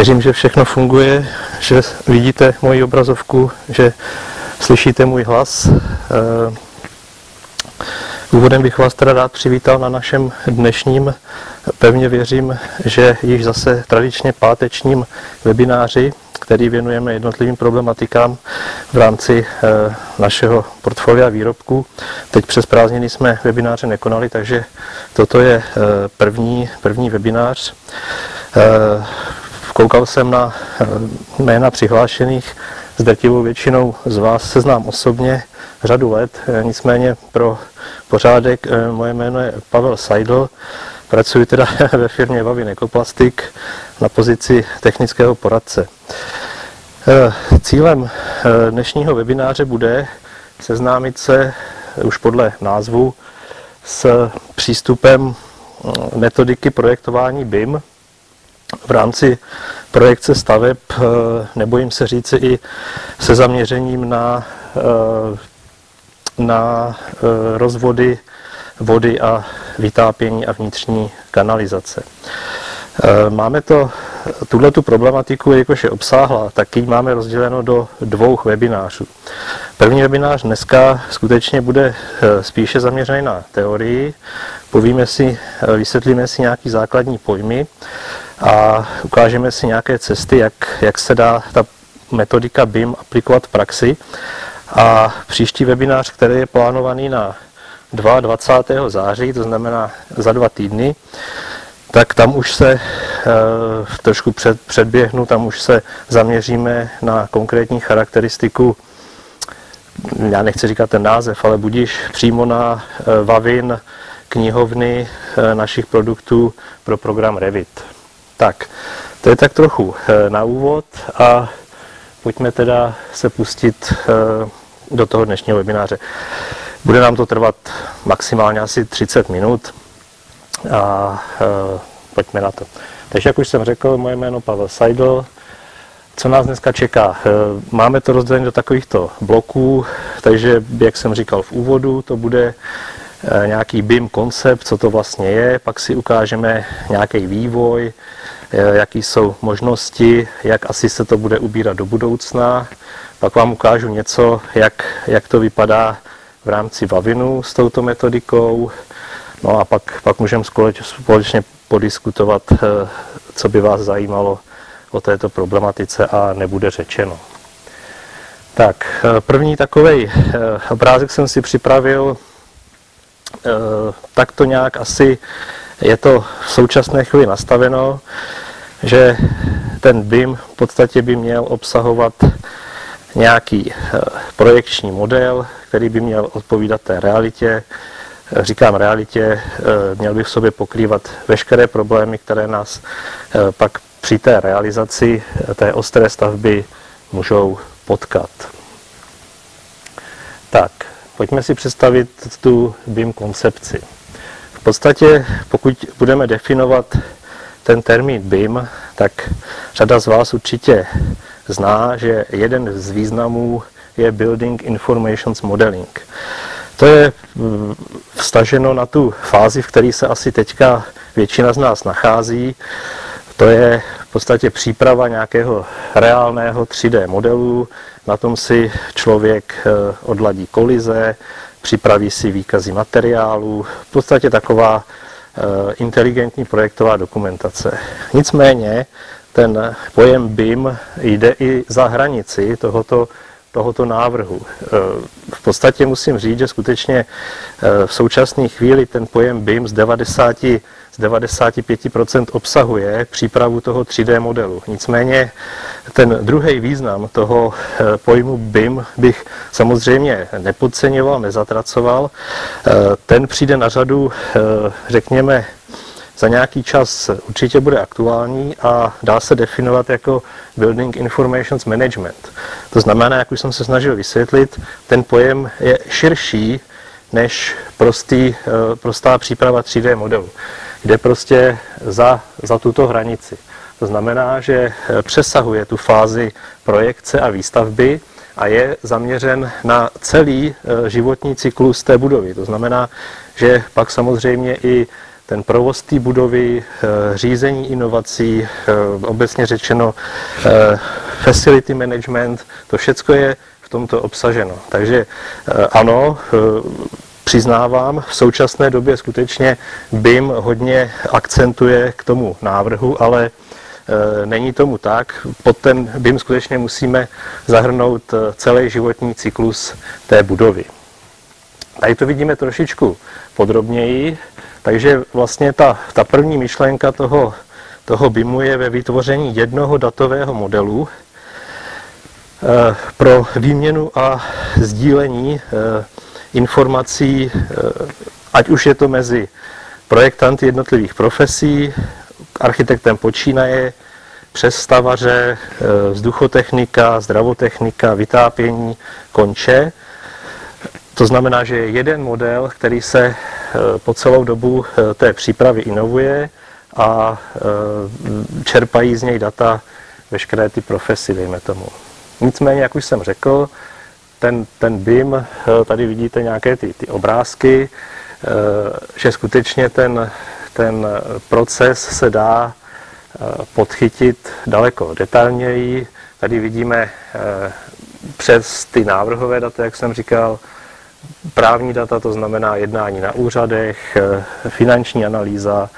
Věřím, že všechno funguje, že vidíte moji obrazovku, že slyšíte můj hlas. Úvodem bych vás teda rád přivítal na našem dnešním, pevně věřím, že již zase tradičně pátečním webináři, který věnujeme jednotlivým problematikám v rámci našeho portfolia výrobků. Teď přes prázdniny jsme webináře nekonali, takže toto je první webinář. Koukal jsem na jména přihlášených, s drtivou většinou z vás se znám osobně řadu let, nicméně pro pořádek moje jméno je Pavel Seidl, pracuji teda ve firmě Wavin Ekoplastik na pozici technického poradce. Cílem dnešního webináře bude seznámit se už podle názvu s přístupem metodiky projektování BIM v rámci projekce staveb, nebojím se říci i se zaměřením na rozvody vody a vytápění a vnitřní kanalizace. Máme tuto problematiku, jakož je obsáhlá, tak ji máme rozděleno do dvou webinářů. První webinář dneska skutečně bude spíše zaměřený na teorii. Vysvětlíme si nějaké základní pojmy a ukážeme si nějaké cesty, jak se dá ta metodika BIM aplikovat v praxi. A příští webinář, který je plánovaný na 22. září, to znamená za 2 týdny, tak tam už se trošku předběhnu, tam už se zaměříme na konkrétní charakteristiku, já nechci říkat ten název, ale budiž přímo na Wavin knihovny našich produktů pro program Revit. Tak, to je tak trochu na úvod a pojďme teda se pustit do toho dnešního webináře. Bude nám to trvat maximálně asi 30 minut. A pojďme na to. Takže jak už jsem řekl, moje jméno Pavel Seidl. Co nás dneska čeká? Máme to rozdělené do takovýchto bloků, takže jak jsem říkal v úvodu, to bude nějaký BIM koncept, co to vlastně je, pak si ukážeme nějaký vývoj, jaký jsou možnosti, jak asi se to bude ubírat do budoucna, pak vám ukážu něco, jak to vypadá v rámci Wavinu s touto metodikou. No a pak můžeme společně podiskutovat, co by vás zajímalo o této problematice a nebude řečeno. Tak, první takovej obrázek jsem si připravil, tak to nějak asi je to v současné chvíli nastaveno, že ten BIM v podstatě by měl obsahovat nějaký projekční model, který by měl odpovídat té realitě. Říkám realitě, měl bych v sobě pokrývat veškeré problémy, které nás pak při té realizaci té ostré stavby můžou potkat. Tak, pojďme si představit tu BIM koncepci. V podstatě, pokud budeme definovat ten termín BIM, tak řada z vás určitě zná, že jeden z významů je Building Informations Modeling. To je vztaženo na tu fázi, v které se asi teďka většina z nás nachází. To je v podstatě příprava nějakého reálného 3D modelu. Na tom si člověk odladí kolize, připraví si výkazy materiálů. V podstatě taková inteligentní projektová dokumentace. Nicméně ten pojem BIM jde i za hranici tohoto návrhu. V podstatě musím říct, že skutečně v současné chvíli ten pojem BIM z 95% obsahuje přípravu toho 3D modelu. Nicméně ten druhý význam toho pojmu BIM bych samozřejmě nepodceňoval, nezatracoval. Ten přijde na řadu, řekněme, za nějaký čas určitě bude aktuální a dá se definovat jako Building Informations Management. To znamená, jak už jsem se snažil vysvětlit, ten pojem je širší než prostá příprava 3D modelu. Jde prostě za tuto hranici. To znamená, že přesahuje tu fázi projekce a výstavby a je zaměřen na celý životní cyklus té budovy. To znamená, že pak samozřejmě i ten provoz té budovy, řízení inovací, obecně řečeno facility management, to všecko je v tomto obsaženo. Takže ano, přiznávám, v současné době skutečně BIM hodně akcentuje k tomu návrhu, ale není tomu tak. Pod ten BIM skutečně musíme zahrnout celý životní cyklus té budovy. Tady to vidíme trošičku podrobněji, takže vlastně ta první myšlenka toho BIMu je ve vytvoření jednoho datového modelu pro výměnu a sdílení informací, ať už je to mezi projektanty jednotlivých profesí, architektem počínaje, přes stavaře, vzduchotechnika, zdravotechnika, vytápění, konče. To znamená, že je jeden model, který se po celou dobu té přípravy inovuje a čerpají z něj data veškeré ty profesi, dejme tomu. Nicméně, jak už jsem řekl, ten BIM, tady vidíte nějaké ty obrázky, že skutečně ten proces se dá podchytit daleko detailněji. Tady vidíme přes ty návrhové data, jak jsem říkal, právní data, to znamená jednání na úřadech, finanční analýza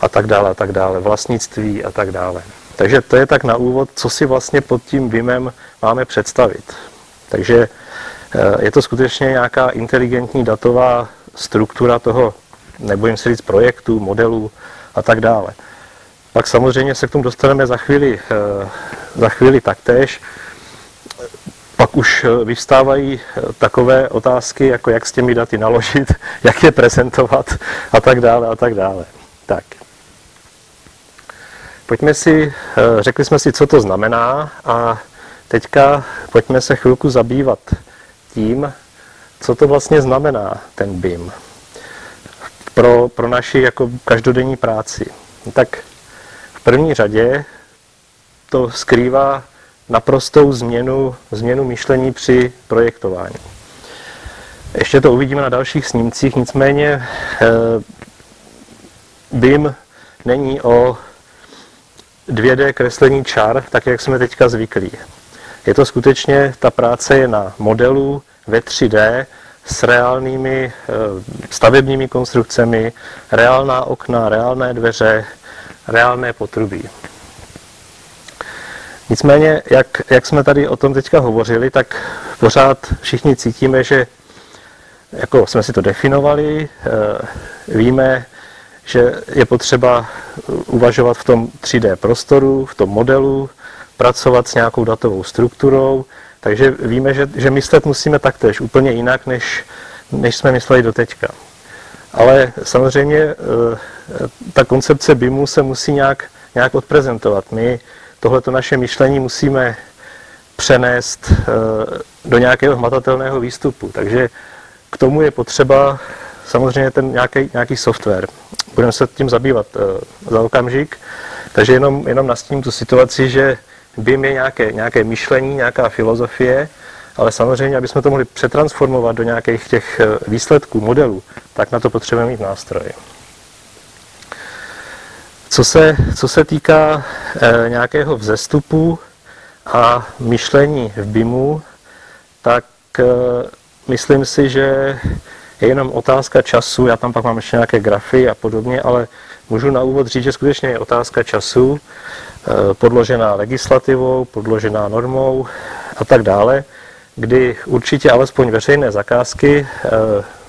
a tak dále, vlastnictví a tak dále. Takže to je tak na úvod, co si vlastně pod tím BIMem máme představit. Takže je to skutečně nějaká inteligentní datová struktura toho, nebojím se říct, projektů, modelů a tak dále. Pak samozřejmě se k tomu dostaneme za chvíli taktéž. Pak už vyvstávají takové otázky, jako jak s těmi daty naložit, jak je prezentovat a tak dále, a tak dále. Tak. Řekli jsme si, co to znamená a teďka pojďme se chvilku zabývat tím, co to vlastně znamená ten BIM pro naši jako každodenní práci. Tak v první řadě to skrývá naprostou změnu myšlení při projektování. Ještě to uvidíme na dalších snímcích, nicméně BIM není o 2D kreslení čar, tak jak jsme teďka zvyklí. Je to skutečně, ta práce je na modelu ve 3D s reálnými stavebními konstrukcemi, reálná okna, reálné dveře, reálné potrubí. Nicméně, jak jsme tady o tom teďka hovořili, tak pořád všichni cítíme, že jako jsme si to definovali, víme, že je potřeba uvažovat v tom 3D prostoru, v tom modelu, pracovat s nějakou datovou strukturou, takže víme, že myslet musíme taktéž úplně jinak, než jsme mysleli doteďka. Ale samozřejmě ta koncepce BIMu se musí nějak odprezentovat. My tohleto naše myšlení musíme přenést do nějakého hmatatelného výstupu. Takže k tomu je potřeba samozřejmě ten nějaký software. Budeme se tím zabývat za okamžik. Takže jenom nastíním tu situaci, že BIM je nějaké myšlení, nějaká filozofie, ale samozřejmě, aby jsme to mohli přetransformovat do nějakých těch výsledků, modelů, tak na to potřebujeme mít nástroje. Co se týká nějakého vzestupu a myšlení v BIMu, tak myslím si, že je jenom otázka času, já tam pak mám ještě nějaké grafy a podobně, ale můžu na úvod říct, že skutečně je otázka času, podložená legislativou, podložená normou a tak dále, kdy určitě alespoň veřejné zakázky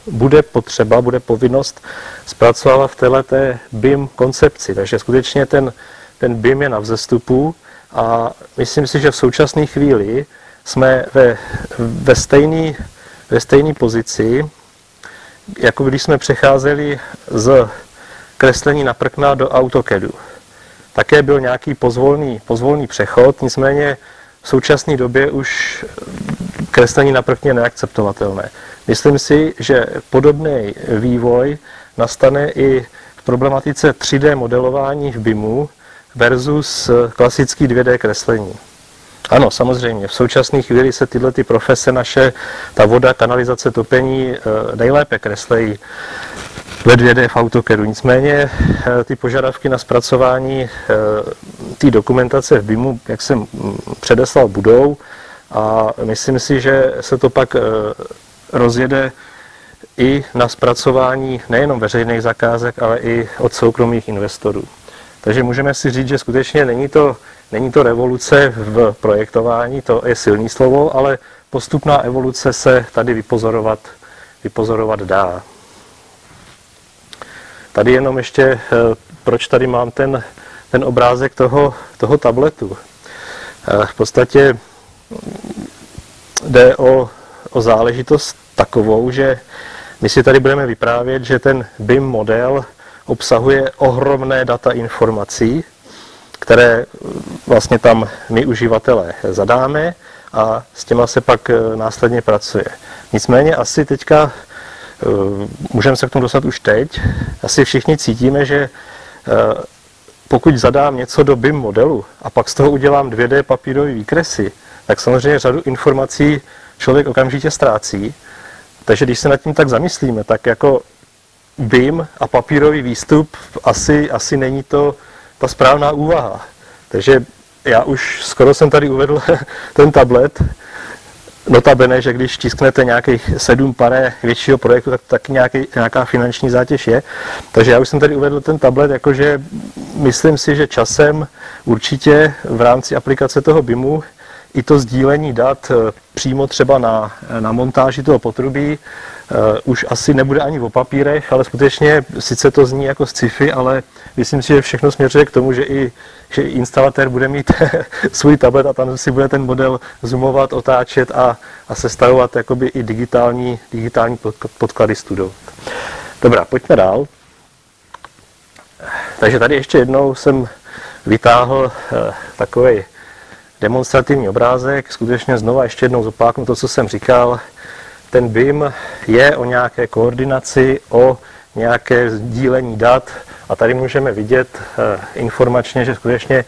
bude potřeba, bude povinnost zpracovávat v této BIM koncepci. Takže skutečně ten BIM je na vzestupu a myslím si, že v současné chvíli jsme ve stejné pozici, jako když jsme přecházeli z kreslení na prkna do AutoCADu. Také byl nějaký pozvolný přechod, nicméně v současné době už kreslení na prkně neakceptovatelné. Myslím si, že podobný vývoj nastane i v problematice 3D modelování v BIMu versus klasický 2D kreslení. Ano, samozřejmě, v současné chvíli se tyhle profese naše, ta voda, kanalizace, topení, nejlépe kreslejí. ve 2D v AutoCADu. Nicméně ty požadavky na zpracování té dokumentace v BIMu, jak jsem předeslal, budou a myslím si, že se to pak rozjede i na zpracování nejenom veřejných zakázek, ale i od soukromých investorů. Takže můžeme si říct, že skutečně není to revoluce v projektování, to je silné slovo, ale postupná evoluce se tady vypozorovat dá. Tady jenom ještě, proč tady mám ten obrázek toho tabletu. V podstatě jde o záležitost takovou, že my si tady budeme vyprávět, že ten BIM model obsahuje ohromné data informací, které vlastně tam my uživatelé zadáme a s těma se pak následně pracuje. Nicméně asi teďka, můžeme se k tomu dostat už teď, asi všichni cítíme, že pokud zadám něco do BIM modelu a pak z toho udělám 2D papírové výkresy, tak samozřejmě řadu informací člověk okamžitě ztrácí. Takže když se nad tím tak zamyslíme, tak jako BIM a papírový výstup asi není to ta správná úvaha. Takže já už skoro jsem tady uvedl ten tablet. Notabene, že když tisknete nějakých 7 paré většího projektu, tak nějaká finanční zátěž je. Takže já už jsem tady uvedl ten tablet, jakože myslím si, že časem určitě v rámci aplikace toho BIMu i to sdílení dat přímo třeba na montáži toho potrubí už asi nebude ani o papírech, ale skutečně sice to zní jako sci-fi, ale myslím si, že všechno směřuje k tomu, že i instalatér bude mít svůj tablet a tam si bude ten model zoomovat, otáčet a sestavovat jakoby i digitální podklady studovat. Dobrá, pojďme dál. Takže tady ještě jednou jsem vytáhl takový demonstrativní obrázek, skutečně znova ještě jednou zopáknu to, co jsem říkal. Ten BIM je o nějaké koordinaci, o nějaké sdílení dat a tady můžeme vidět informačně, že skutečně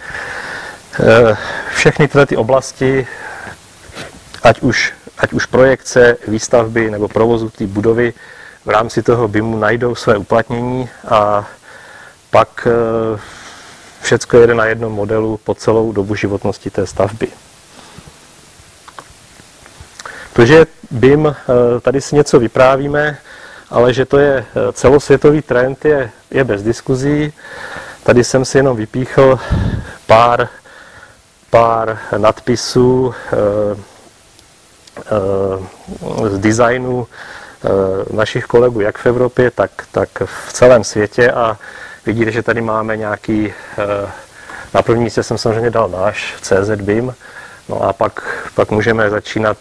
všechny tyhle ty oblasti, ať už projekce, výstavby nebo provozu té budovy v rámci toho BIMu najdou své uplatnění a pak všechno jede na jednom modelu po celou dobu životnosti té stavby. To, že BIM, tady si něco vyprávíme, ale že to je celosvětový trend, je bez diskuzí. Tady jsem si jenom vypíchl pár nadpisů z designu našich kolegů jak v Evropě, tak v celém světě a vidíte, že tady máme nějaký, na první místě jsem samozřejmě dal náš CZ BIM, no a pak můžeme začínat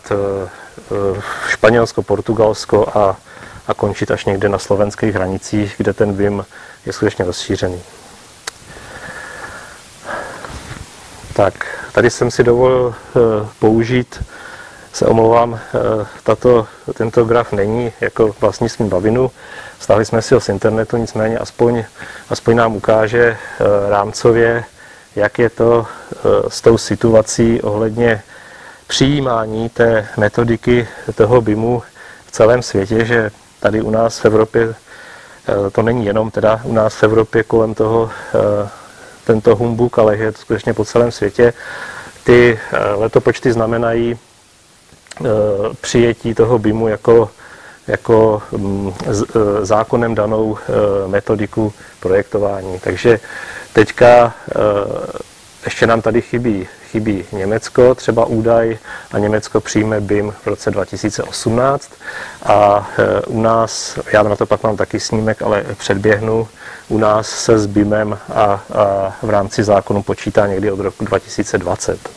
Španělsko, Portugalsko a končit až někde na slovenských hranicích, kde ten BIM je skutečně rozšířený. Tak, tady jsem si dovolil použít, se omlouvám, tento graf není jako vlastní svým Wavinu, stáhli jsme si ho z internetu, nicméně aspoň nám ukáže rámcově, jak je to s tou situací ohledně přijímání té metodiky toho BIMu v celém světě, že tady u nás v Evropě, to není jenom teda u nás v Evropě kolem toho tento humbuk, ale je to skutečně po celém světě. Ty letopočty znamenají přijetí toho BIMu jako zákonem danou metodiku projektování. Takže teďka ještě nám tady chybí Německo, třeba údaj, a Německo přijme BIM v roce 2018 a u nás, já na to pak mám taky snímek, ale předběhnu, u nás se s BIMem a v rámci zákonu počítá někdy od roku 2020.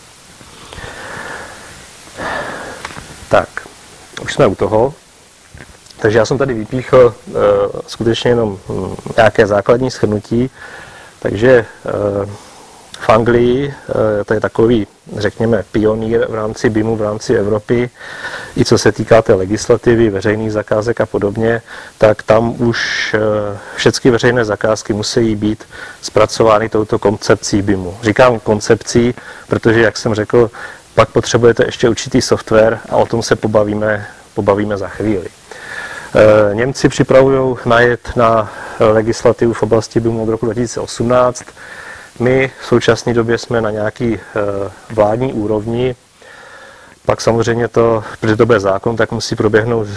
Tak, už jsme u toho. Takže já jsem tady vypíchl skutečně jenom nějaké základní shrnutí. Takže v Anglii, to je takový, řekněme, pionýr v rámci BIMu, v rámci Evropy, i co se týká té legislativy, veřejných zakázek a podobně, tak tam už všechny veřejné zakázky musí být zpracovány touto koncepcí BIMu. Říkám koncepcí, protože, jak jsem řekl, pak potřebujete ještě určitý software a o tom se pobavíme za chvíli. Němci připravují najet na legislativu v oblasti BIMu od roku 2018. My v současné době jsme na nějaký vládní úrovni. Pak samozřejmě to, protože to bude zákon, tak musí proběhnout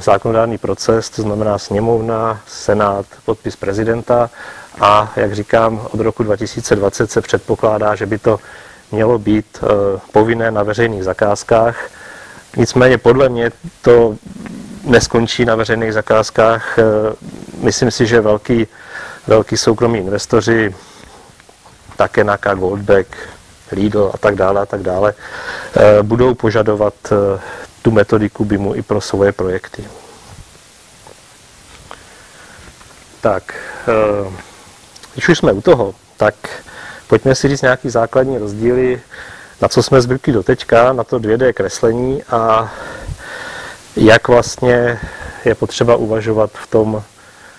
zákonodárný proces, to znamená sněmovna, senát, podpis prezidenta a, jak říkám, od roku 2020 se předpokládá, že by to mělo být povinné na veřejných zakázkách. Nicméně podle mě to neskončí na veřejných zakázkách. Myslím si, že velký soukromí investoři, Takenaka, Goldbeck, Lidl a tak dále, budou požadovat tu metodiku BIMu i pro svoje projekty. Tak, když už jsme u toho, tak pojďme si říct nějaký základní rozdíly, na co jsme zvyklí doteďka, na to 2D kreslení a jak vlastně je potřeba uvažovat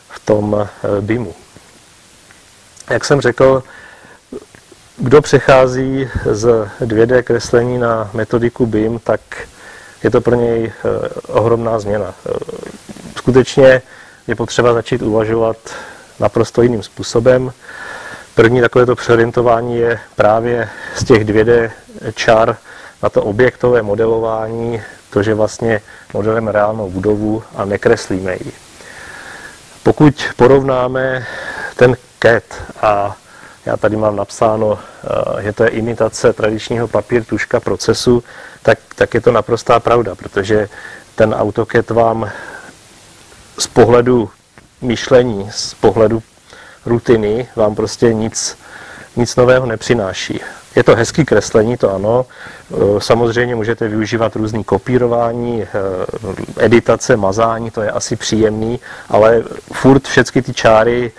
v tom BIMu. Jak jsem řekl, kdo přechází z 2D kreslení na metodiku BIM, tak je to pro něj ohromná změna. Skutečně je potřeba začít uvažovat naprosto jiným způsobem. První takovéto přeorientování je právě z těch 2D čar na to objektové modelování, to, že vlastně modelujeme reálnou budovu a nekreslíme ji. Pokud porovnáme ten CAD a já tady mám napsáno, že to je imitace tradičního papír-tuška procesu, tak je to naprostá pravda, protože ten AutoCAD vám z pohledu myšlení, z pohledu rutiny, vám prostě nic nového nepřináší. Je to hezký kreslení, to ano. Samozřejmě můžete využívat různý kopírování, editace, mazání, to je asi příjemný, ale furt všechny ty čáry,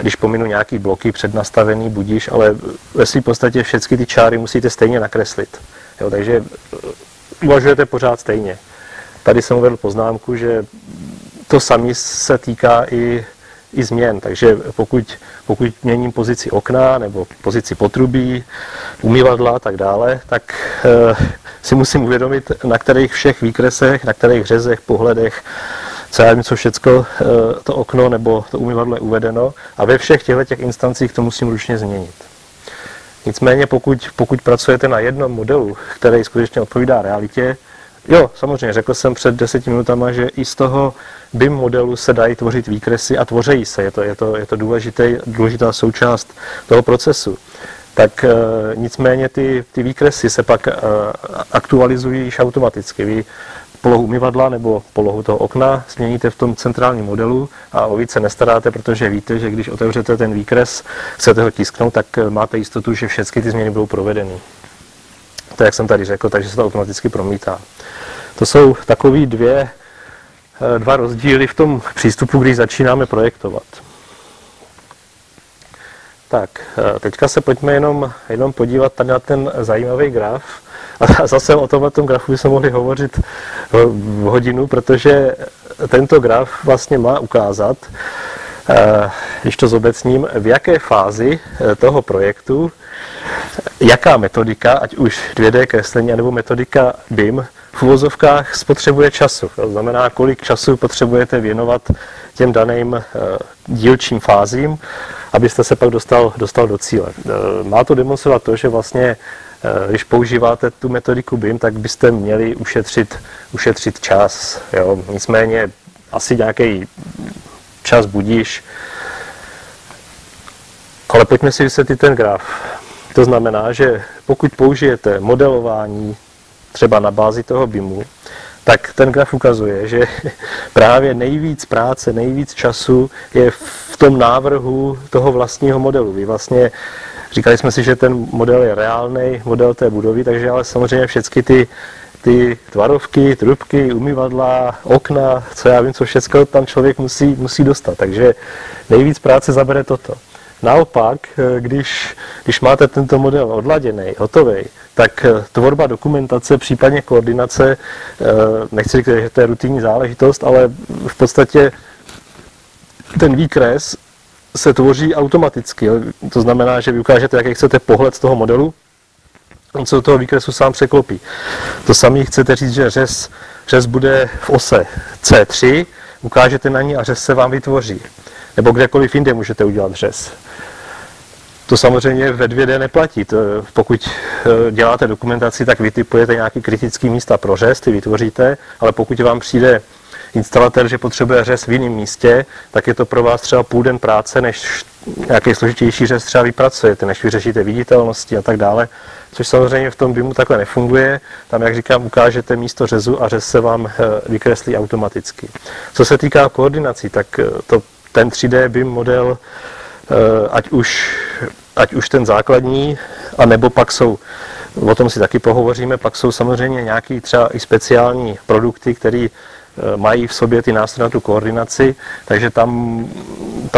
když pominu nějaký bloky přednastavený, budíš, ale ve své podstatě všechny ty čáry musíte stejně nakreslit. Jo, takže uvažujete pořád stejně. Tady jsem uvedl poznámku, že to samé se týká i změn, takže pokud měním pozici okna nebo pozici potrubí, umývadla a tak dále, tak si musím uvědomit, na kterých všech výkresech, na kterých řezech, pohledech, co já vím, co všecko to okno nebo to umývadlo je uvedeno a ve všech těchto instancích to musím ručně změnit. Nicméně pokud pracujete na jednom modelu, který skutečně odpovídá realitě, jo, samozřejmě, řekl jsem před 10 minutama, že i z toho BIM modelu se dají tvořit výkresy a tvoří se, je to důležitá součást toho procesu. Tak nicméně ty výkresy se pak aktualizují již automaticky. Vy polohu umyvadla nebo polohu toho okna změníte v tom centrálním modelu a o víc se nestaráte, protože víte, že když otevřete ten výkres, chcete ho tisknout, tak máte jistotu, že všechny ty změny budou provedeny. To, jak jsem tady řekl, takže se to automaticky promítá. To jsou takový dva rozdíly v tom přístupu, když začínáme projektovat. Tak, teďka se pojďme jenom podívat tady na ten zajímavý graf. A zase o tomto grafu bychom mohli hovořit hodinu, protože tento graf vlastně má ukázat, když to zobecním, v jaké fázi toho projektu, jaká metodika, ať už 2D kreslení, nebo metodika BIM, v uvozovkách spotřebuje času. To znamená, kolik času potřebujete věnovat těm daným dílčím fázím, abyste se pak dostal do cíle. Má to demonstrovat to, že vlastně když používáte tu metodiku BIM, tak byste měli ušetřit čas. Jo? Nicméně asi nějaký čas budíš. Ale pojďme si vysvětlit ten graf. To znamená, že pokud použijete modelování třeba na bázi toho BIMu, tak ten graf ukazuje, že právě nejvíc práce, nejvíc času je v tom návrhu toho vlastního modelu. Vy vlastně říkali jsme si, že ten model je reálný, model té budovy, takže ale samozřejmě všechny ty tvarovky, trubky, umyvadla, okna, co já vím, co všechno tam člověk musí dostat. Takže nejvíc práce zabere toto. Naopak, když máte tento model odladěný, hotový, tak tvorba dokumentace, případně koordinace, nechci říct, že to je rutinní záležitost, ale v podstatě ten výkres se tvoří automaticky. To znamená, že vy ukážete, jaký chcete pohled z toho modelu, on se do toho výkresu sám překlopí. To samé chcete říct, že řez bude v ose C3 ukážete na ní a řez se vám vytvoří. Nebo kdekoliv jinde můžete udělat řez. To samozřejmě ve 2D neplatí. Pokud děláte dokumentaci, tak vytipujete nějaké kritické místa pro řez, ty vytvoříte, ale pokud vám přijde instalatér, že potřebuje řez v jiném místě, tak je to pro vás třeba půl den práce, než nějaký složitější řez třeba vypracujete, než vyřešíte viditelnosti a tak dále, což samozřejmě v tom BIMu takhle nefunguje. Tam, jak říkám, ukážete místo řezu a řez se vám vykreslí automaticky. Co se týká koordinací, tak ten 3D BIM model, ať už ten základní, anebo pak jsou, o tom si taky pohovoříme, pak jsou samozřejmě nějaké třeba i speciální produkty, které mají v sobě ty nástroje na tu koordinaci, takže tam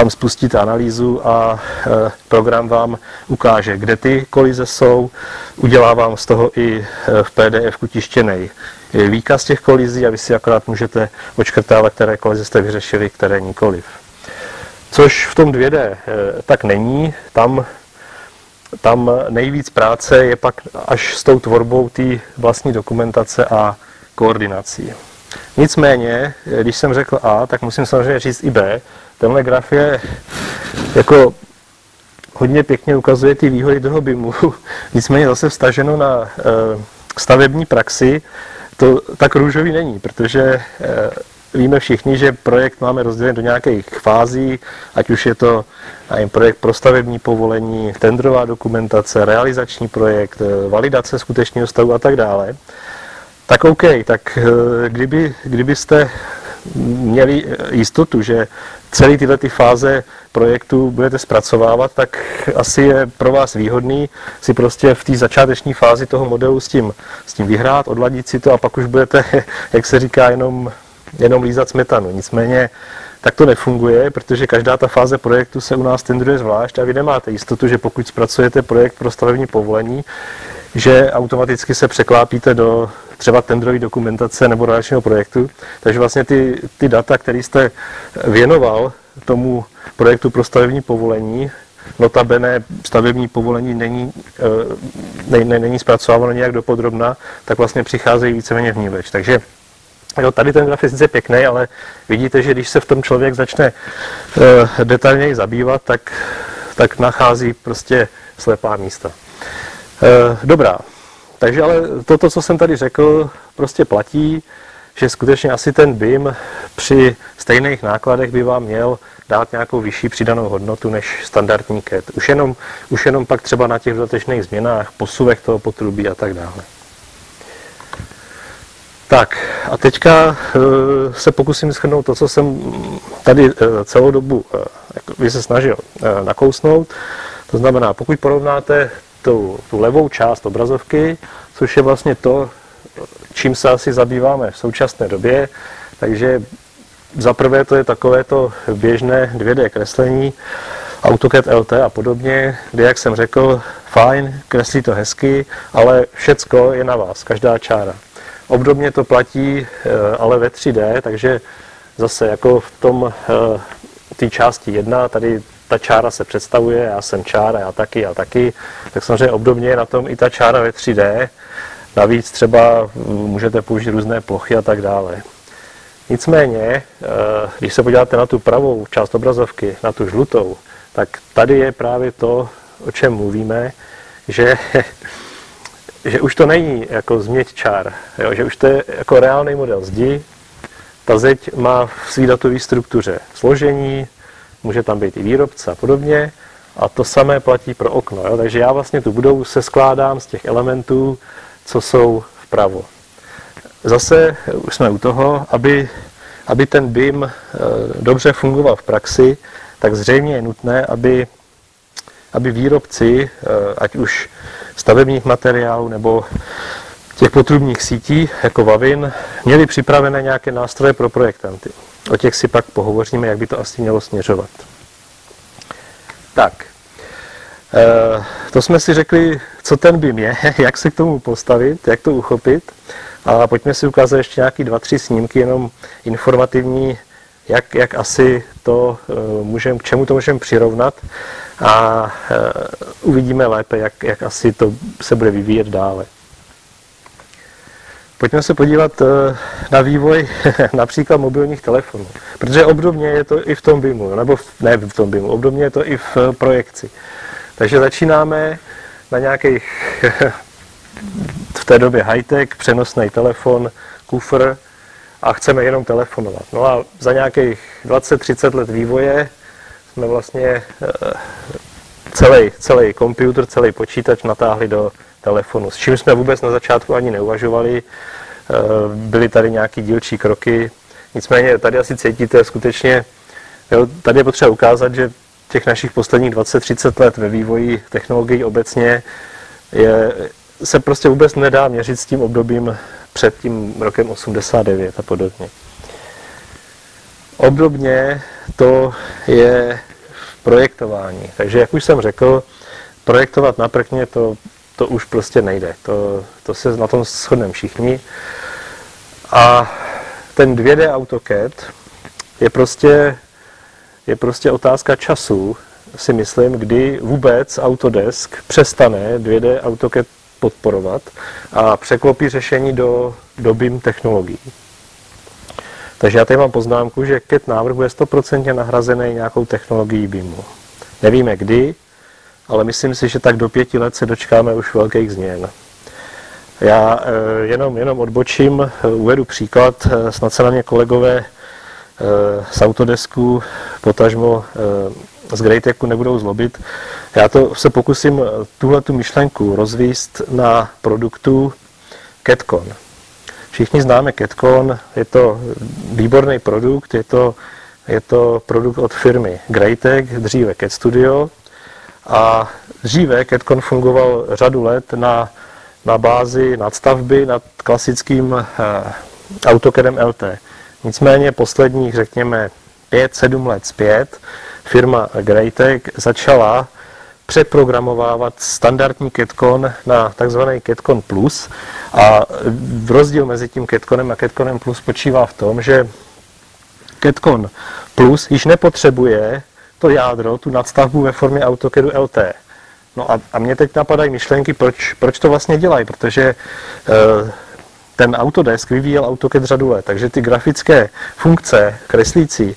spustíte analýzu a program vám ukáže, kde ty kolize jsou, udělá vám z toho i v PDF-ku tištěnej výkaz těch kolizí a vy si akorát můžete odškrtávat, které kolize jste vyřešili, které nikoliv. Což v tom 2D tak není, tam nejvíc práce je pak až s tou tvorbou té vlastní dokumentace a koordinací. Nicméně, když jsem řekl A, tak musím samozřejmě říct i B. Tenhle graf je jako hodně pěkně ukazuje ty výhody toho BIMu, nicméně zase vztaženo na stavební praxi, to tak růžový není, protože víme všichni, že projekt máme rozdělen do nějakých fází, ať už je to projekt pro stavební povolení, tendrová dokumentace, realizační projekt, validace skutečného stavu a tak dále. Tak OK, tak kdybyste měli jistotu, že celé tyhle fáze projektu budete zpracovávat, tak asi je pro vás výhodný si prostě v té začáteční fázi toho modelu s tím vyhrát, odladit si to a pak už budete, jak se říká, jenom lízat smetanu. Nicméně tak to nefunguje, protože každá ta fáze projektu se u nás tendruje zvlášť a vy nemáte jistotu, že pokud zpracujete projekt pro stavební povolení, že automaticky se překlápíte do třeba tendrové dokumentace nebo dalšího projektu. Takže vlastně ty data, které jste věnoval tomu projektu pro stavební povolení, notabene stavební povolení není zpracováno nějak dopodrobna, tak vlastně přicházejí víceméně vníveč. Takže jo, tady ten graf je sice pěkný, ale vidíte, že když se v tom člověk začne detailněji zabývat, tak nachází prostě slepá místa. Dobrá, takže ale toto, co jsem tady řekl, prostě platí, že skutečně asi ten BIM při stejných nákladech by vám měl dát nějakou vyšší přidanou hodnotu než standardní CAD. Už jenom pak třeba na těch dodatečných změnách, posuvech toho potrubí a tak dále. Tak a teďka se pokusím shrnout to, co jsem tady celou dobu se snažil nakousnout. To znamená, pokud porovnáte tu levou část obrazovky, což je vlastně to, čím se asi zabýváme v současné době, takže zaprvé to je takové to běžné 2D kreslení, AutoCAD LT a podobně, kde, jak jsem řekl, fajn, kreslí to hezky, ale všecko je na vás, každá čára. Obdobně to platí, ale ve 3D, takže zase jako v tom té části 1, tady ta čára se představuje, já jsem čára, já taky, tak samozřejmě obdobně je na tom i ta čára ve 3D, navíc třeba můžete použít různé plochy a tak dále. Nicméně, když se podíváte na tu pravou část obrazovky, na tu žlutou, tak tady je právě to, o čem mluvíme, že už to není jako změť čár, jo? Že už to je jako reálný model zdi. Ta zeď má v své datové struktuře složení, může tam být i výrobce a podobně, a to samé platí pro okno. Jo? Takže já vlastně tu budovu se skládám z těch elementů, co jsou vpravo. Zase už jsme u toho, aby ten BIM dobře fungoval v praxi, tak zřejmě je nutné, aby výrobci, ať už stavebních materiálů nebo těch potrubních sítí, jako Wavin, měli připravené nějaké nástroje pro projektanty. O těch si pak pohovoříme, jak by to asi mělo směřovat. Tak, to jsme si řekli, co ten BIM je, jak se k tomu postavit, jak to uchopit. A pojďme si ukázat ještě nějaké 2-3 snímky, jenom informativní, jak asi to můžeme, k čemu to můžeme přirovnat. A uvidíme lépe, jak asi to se bude vyvíjet dále. Pojďme se podívat na vývoj například mobilních telefonů, protože obdobně je to i v tom BIMu, nebo ne v tom BIMu, obdobně je to i v projekci. Takže začínáme na nějakých, v té době high-tech, přenosný telefon, kufr a chceme jenom telefonovat. No a za nějakých 20-30 let vývoje jsme vlastně celý počítač, celý počítač natáhli do telefonu, s čím jsme vůbec na začátku ani neuvažovali, byly tady nějaké dílčí kroky, nicméně tady asi cítíte skutečně, jo, tady je potřeba ukázat, že těch našich posledních 20-30 let ve vývoji technologií obecně se prostě vůbec nedá měřit s tím obdobím před tím rokem 89 a podobně. Obdobně to je projektování, takže jak už jsem řekl, projektovat na prkně to už prostě nejde, to se na tom shodneme všichni. A ten 2D AutoCAD je prostě otázka času, si myslím, kdy vůbec Autodesk přestane 2D AutoCAD podporovat a překlopí řešení do BIM technologií. Takže já tady mám poznámku, že CAD návrh bude 100% nahrazený nějakou technologií BIMu. Nevíme kdy, ale myslím si, že tak do 5 let se dočkáme už velkých změn. Já jenom odbočím, uvedu příklad, snad se na mě kolegové z Autodesku, potažmo z Graitecu nebudou zlobit. Já to se pokusím tuhletu myšlenku rozvíst na produktu CatCon. Všichni známe CatCon, je to výborný produkt, je to produkt od firmy Graitec, dříve Cat Studio. A dříve CADKON fungoval řadu let na bázi nadstavby nad klasickým AutoCADem LT. Nicméně posledních, řekněme, 5-7 let zpět firma Graitec začala přeprogramovávat standardní CADKON na tzv. CADKON+. A rozdíl mezi tím CADKONem a CADKONem Plus spočívá v tom, že CADKON Plus již nepotřebuje to jádro, tu nadstavbu ve formě AutoCADu LT. No a mě teď napadají myšlenky, proč to vlastně dělají, protože ten Autodesk vyvíjel AutoCAD řadu let, takže ty grafické funkce kreslící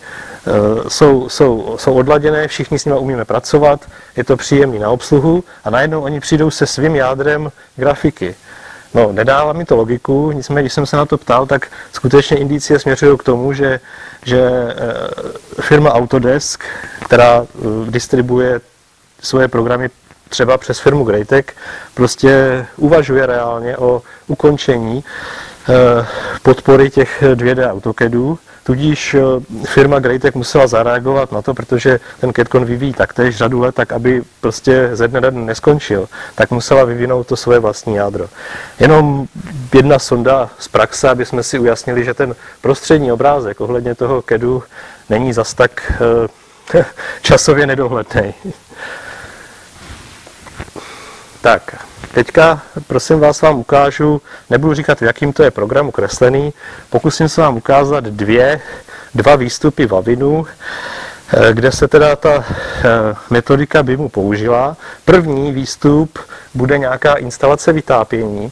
jsou odladěné, všichni s nimi umíme pracovat, je to příjemný na obsluhu a najednou oni přijdou se svým jádrem grafiky. No, nedává mi to logiku, nicméně, když jsem se na to ptal, tak skutečně indicie směřují k tomu, že firma Autodesk, která distribuje svoje programy třeba přes firmu Graitec, prostě uvažuje reálně o ukončení podpory těch 2D AutoCADů. Tudíž firma Graitec musela zareagovat na to, protože ten CADKON vyvíjí taktéž řadu let, tak aby prostě ze dne na den neskončil, tak musela vyvinout to svoje vlastní jádro. Jenom jedna sonda z praxe, aby jsme si ujasnili, že ten prostřední obrázek ohledně toho CADu není zas tak časově nedohledný. Tak, teďka, prosím vás, vám ukážu, nebudu říkat, v jakým to je programu kreslený, pokusím se vám ukázat dva výstupy Wavinu, kde se teda ta metodika BIMu použila. První výstup bude nějaká instalace vytápění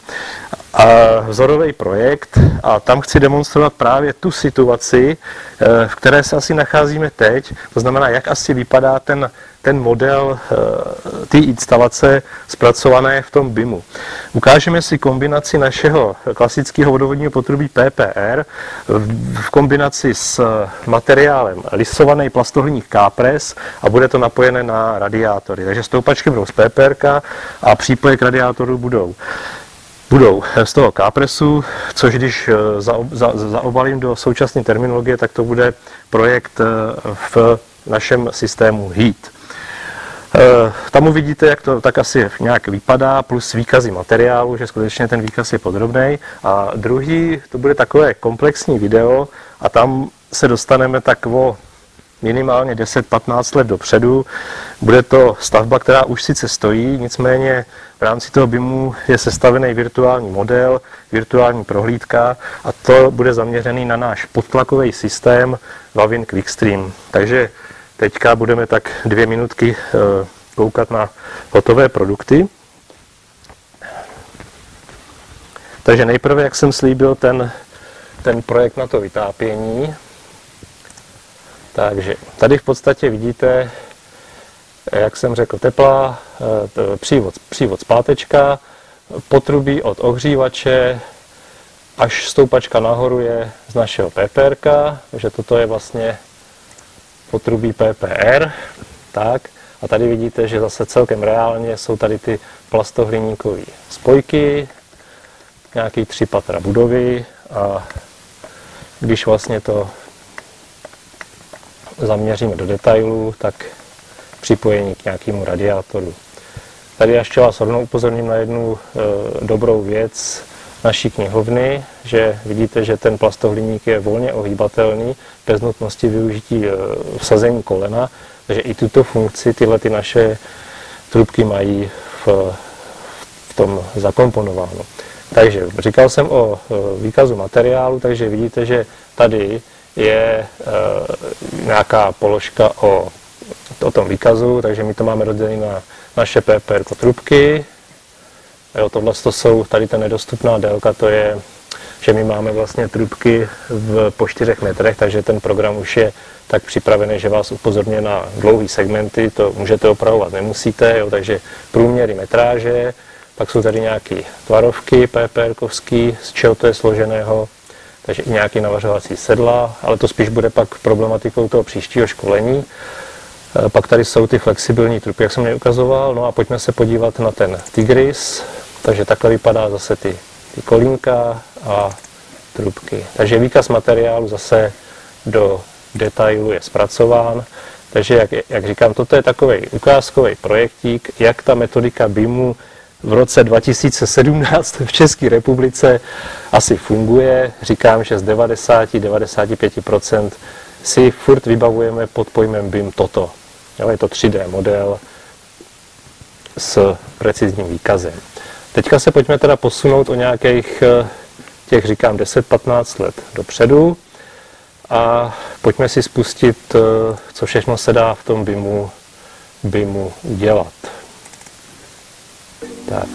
a vzorový projekt a tam chci demonstrovat právě tu situaci, v které se asi nacházíme teď, to znamená, jak asi vypadá ten model té instalace zpracované v tom BIMu. Ukážeme si kombinaci našeho klasického vodovodního potrubí PPR v kombinaci s materiálem lisovaný plastohliník K-Press a bude to napojené na radiátory. Takže stoupačky budou z PPR a přípoje k radiátoru budou z toho K-Pressu, což když zaobalím do současné terminologie, tak to bude projekt v našem systému HEAT. Tam uvidíte, jak to tak asi nějak vypadá, plus výkazy materiálu, že skutečně ten výkaz je podrobný. A druhý, to bude takové komplexní video a tam se dostaneme tak o minimálně 10-15 let dopředu. Bude to stavba, která už sice stojí, nicméně v rámci toho BIMu je sestavený virtuální model, virtuální prohlídka a to bude zaměřený na náš podtlakový systém Wavin Quickstream. Takže teďka budeme tak 2 minutky koukat na hotové produkty. Takže nejprve, jak jsem slíbil, ten projekt na to vytápění. Takže tady v podstatě vidíte, jak jsem řekl, tepla, přívod zpátečka, potrubí od ohřívače až stoupačka nahoru je z našeho PPR, takže toto je vlastně potrubí PPR. Tak. A tady vidíte, že zase celkem reálně jsou tady ty plastohliníkové spojky, nějaký 3 patra budovy, a když vlastně to zaměříme do detailů, tak připojení k nějakému radiátoru. Tady ještě vás rovnou upozorním na jednu dobrou věc naší knihovny, že vidíte, že ten plastohliník je volně ohýbatelný, bez nutnosti využití vsazení kolena, takže i tuto funkci tyhle ty naše trubky mají v tom zakomponováno. Takže říkal jsem o výkazu materiálu, takže vidíte, že tady je nějaká položka o tom výkazu, takže my to máme rozdělené na naše PPR trubky. Jo, tohle to jsou, tady ta nedostupná délka, to je, že my máme vlastně trubky po 4 metrech, takže ten program už je tak připravený, že vás upozorně na dlouhé segmenty, to můžete opravovat, nemusíte, jo, takže průměry metráže, pak jsou tady nějaké tvarovky PPR-kovský, z čeho to je složeného, takže i nějaké navařovací sedla, ale to spíš bude pak problematikou toho příštího školení. Pak tady jsou ty flexibilní trubky, jak jsem je ukazoval. No a pojďme se podívat na ten Tigris. Takže takhle vypadá zase ty kolínka a trubky. Takže výkaz materiálu zase do detailu je zpracován. Takže jak říkám, toto je takový ukázkový projektík, jak ta metodika BIMu v roce 2017 v České republice asi funguje. Říkám, že z 90–95% si furt vybavujeme pod pojmem BIM toto. Jo, je to 3D model s precizním výkazem. Teďka se pojďme teda posunout o nějakých těch, říkám, 10–15 let dopředu a pojďme si spustit, co všechno se dá v tom BIMu udělat. Tak.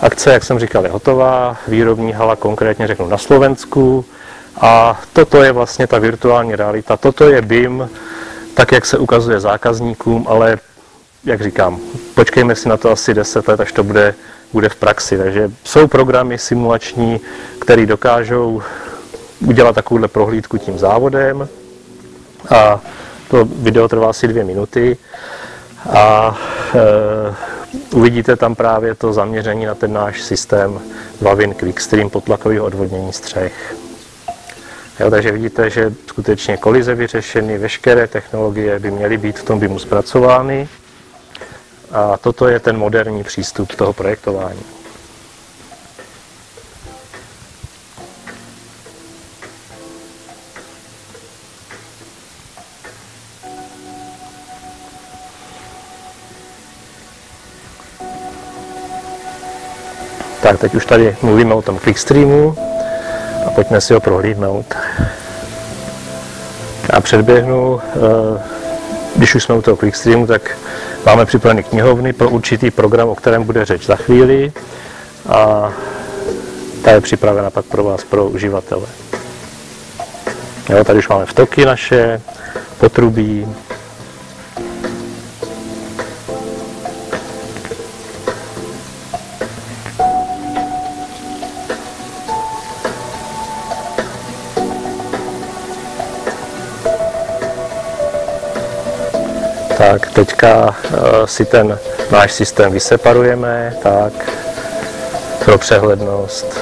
Akce, jak jsem říkal, je hotová. Výrobní hala konkrétně řeknu na Slovensku. A toto je vlastně ta virtuální realita. Toto je BIM, tak jak se ukazuje zákazníkům, ale jak říkám, počkejme si na to asi 10 let, až to bude v praxi. Takže jsou programy simulační, které dokážou udělat takovouhle prohlídku tím závodem. A to video trvá asi 2 minuty. A uvidíte tam právě to zaměření na ten náš systém Wavin Quickstream podtlakového odvodnění střech. Jo, takže vidíte, že skutečně kolize vyřešeny, veškeré technologie by měly být v tom BIMu zpracovány. A toto je ten moderní přístup toho projektování. Tak, teď už tady mluvíme o tom Quickstreamu. A pojďme si ho prohlídnout. Já předběhnu, když už jsme u toho Quickstreamu, tak máme připravený knihovny pro určitý program, o kterém bude řeč za chvíli, a ta je připravena pak pro vás, pro uživatele. Jo, tady už máme vtoky naše, potrubí. Tak teďka si ten náš systém vyseparujeme, tak pro přehlednost.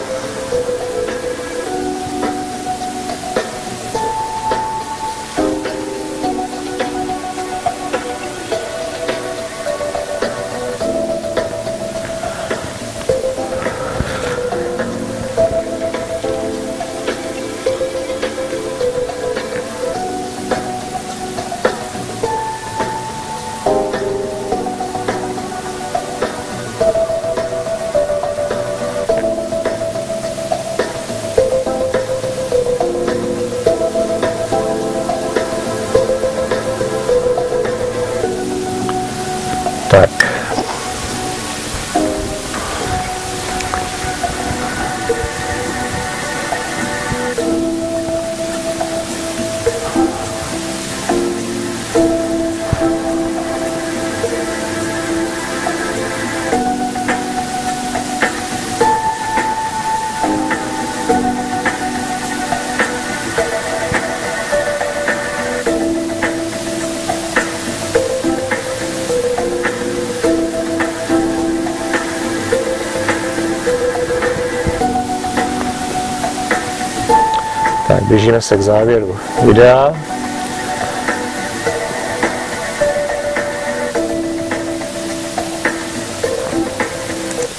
Blížíme se k závěru videa.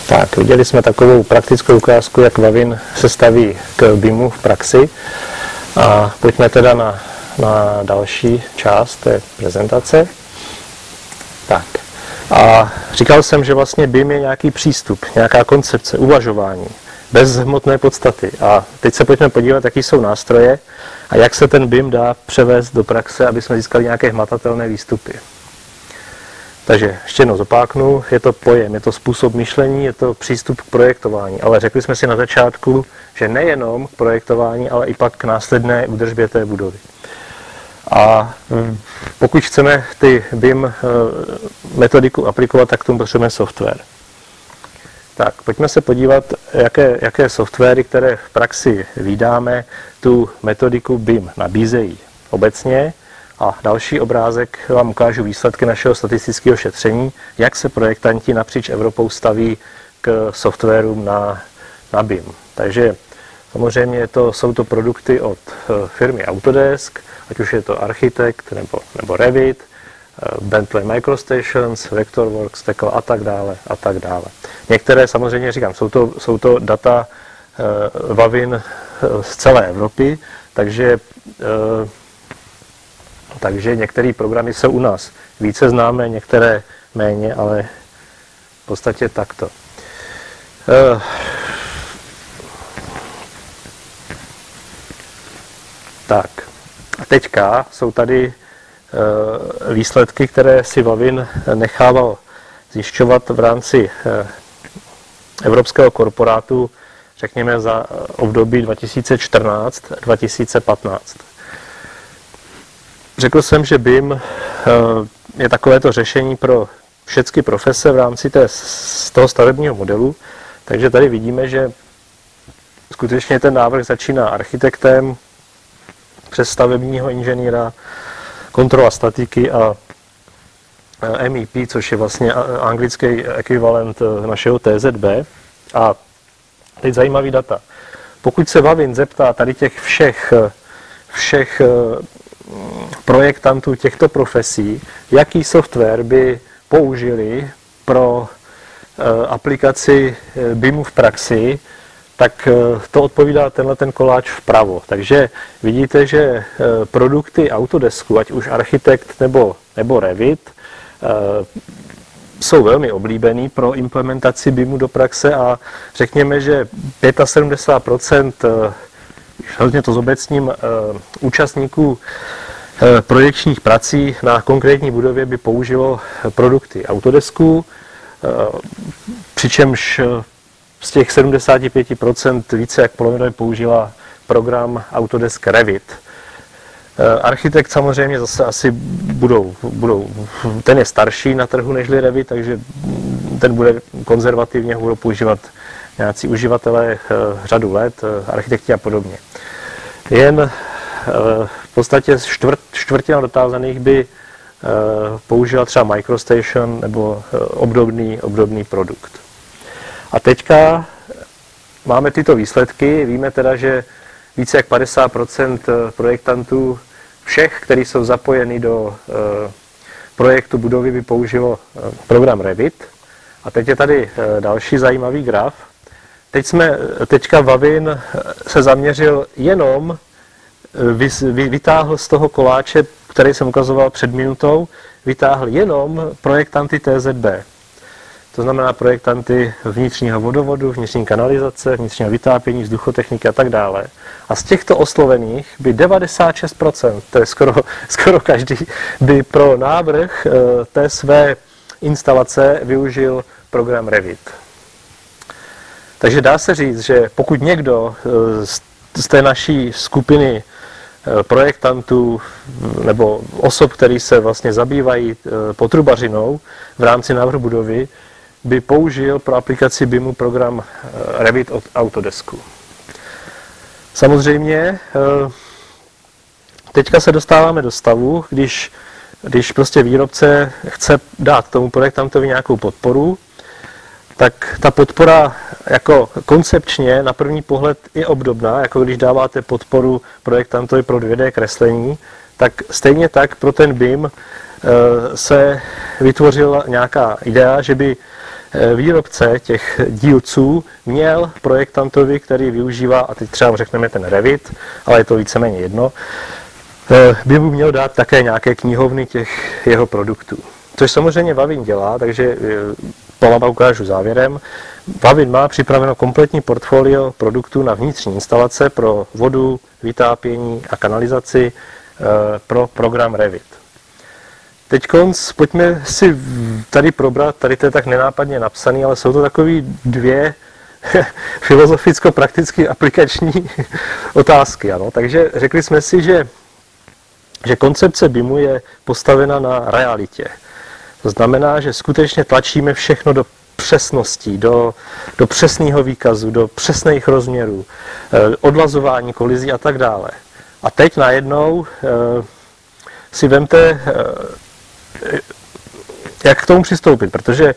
Tak, viděli jsme takovou praktickou ukázku, jak Wavin se staví k BIMu v praxi. A pojďme teda na další část té prezentace. Tak. A říkal jsem, že vlastně BIM je nějaký přístup, nějaká koncepce, uvažování, bez hmotné podstaty. A teď se pojďme podívat, jaký jsou nástroje a jak se ten BIM dá převést do praxe, aby jsme získali nějaké hmatatelné výstupy. Takže ještě jednou zopáknu, je to pojem, je to způsob myšlení, je to přístup k projektování. Ale řekli jsme si na začátku, že nejenom k projektování, ale i pak k následné údržbě té budovy. A pokud chceme ty BIM metodiku aplikovat, tak k tomu potřebujeme software. Tak, pojďme se podívat, jaké softwary, které v praxi vídáme, tu metodiku BIM nabízejí obecně. A další obrázek vám ukážu výsledky našeho statistického šetření, jak se projektanti napříč Evropou staví k softwarům na BIM. Takže samozřejmě jsou to produkty od firmy Autodesk, ať už je to Architekt nebo Revit, Bentley MicroStation, Vectorworks, Tekla a tak dále, a tak dále. Některé samozřejmě, říkám, jsou to data Wavin z celé Evropy, takže některé programy jsou u nás více známé, některé méně, ale v podstatě takto. Tak, a teďka jsou tady výsledky, které si Wavin nechával zjišťovat v rámci Evropského korporátu, řekněme za období 2014-2015. Řekl jsem, že BIM je takovéto řešení pro všechny profese v rámci toho stavebního modelu, takže tady vidíme, že skutečně ten návrh začíná architektem, přes stavebního inženýra, kontrola statiky a MEP, což je vlastně anglický ekvivalent našeho TZB. A teď zajímavý data. Pokud se Wavin zeptá tady těch všech projektantů těchto profesí, jaký software by použili pro aplikaci BIMu v praxi, tak to odpovídá tenhle koláč vpravo. Takže vidíte, že produkty Autodesku, ať už Architekt nebo Revit, jsou velmi oblíbený pro implementaci BIMu do praxe a řekněme, že 75%, hodně to zobecním, účastníků projekčních prací na konkrétní budově by použilo produkty Autodesku, přičemž z těch 75% více jak polovina použila program Autodesk Revit. Architekt samozřejmě zase asi budou, ten je starší na trhu než Revit, takže ten bude konzervativně budou používat nějací uživatelé řadu let, architekti a podobně. Jen v podstatě čtvrtina dotázaných by použila třeba MicroStation nebo obdobný produkt. A teďka máme tyto výsledky, víme teda, že více jak 50% projektantů všech, kteří jsou zapojeni do projektu budovy, by použilo program Revit. A teď je tady další zajímavý graf. Teďka Wavin se zaměřil jenom, vytáhl z toho koláče, který jsem ukazoval před minutou, vytáhl jenom projektanty TZB. To znamená projektanty vnitřního vodovodu, vnitřní kanalizace, vnitřního vytápění, vzduchotechniky a tak dále. A z těchto oslovených by 96%, to je skoro každý, by pro návrh té své instalace využil program Revit. Takže dá se říct, že pokud někdo z té naší skupiny projektantů nebo osob, které se vlastně zabývají potrubařinou v rámci návrhu budovy, by použil pro aplikaci BIMu program Revit od Autodesku. Samozřejmě teďka se dostáváme do stavu, když prostě výrobce chce dát tomu projektantovi nějakou podporu, tak ta podpora jako koncepčně na první pohled je obdobná, jako když dáváte podporu projektantovi pro 2D kreslení, tak stejně tak pro ten BIM se vytvořila nějaká idea, že by výrobce těch dílců měl projektantovi, který využívá, a teď třeba řekneme ten Revit, ale je to víceméně jedno, by mu měl dát také nějaké knihovny těch jeho produktů. Což samozřejmě Wavin dělá, takže Polaba ukážu závěrem. Wavin má připraveno kompletní portfolio produktů na vnitřní instalace pro vodu, vytápění a kanalizaci pro program Revit. Teď pojďme si tady probrat, tady to je tak nenápadně napsané, ale jsou to takové dvě filozoficko-prakticky aplikační otázky. Ano. Takže řekli jsme si, že koncepce BIMu je postavena na realitě. To znamená, že skutečně tlačíme všechno do přesností, do přesného výkazu, do přesných rozměrů, odlazování kolizí a tak dále. A teď najednou si vemte, jak k tomu přistoupit, protože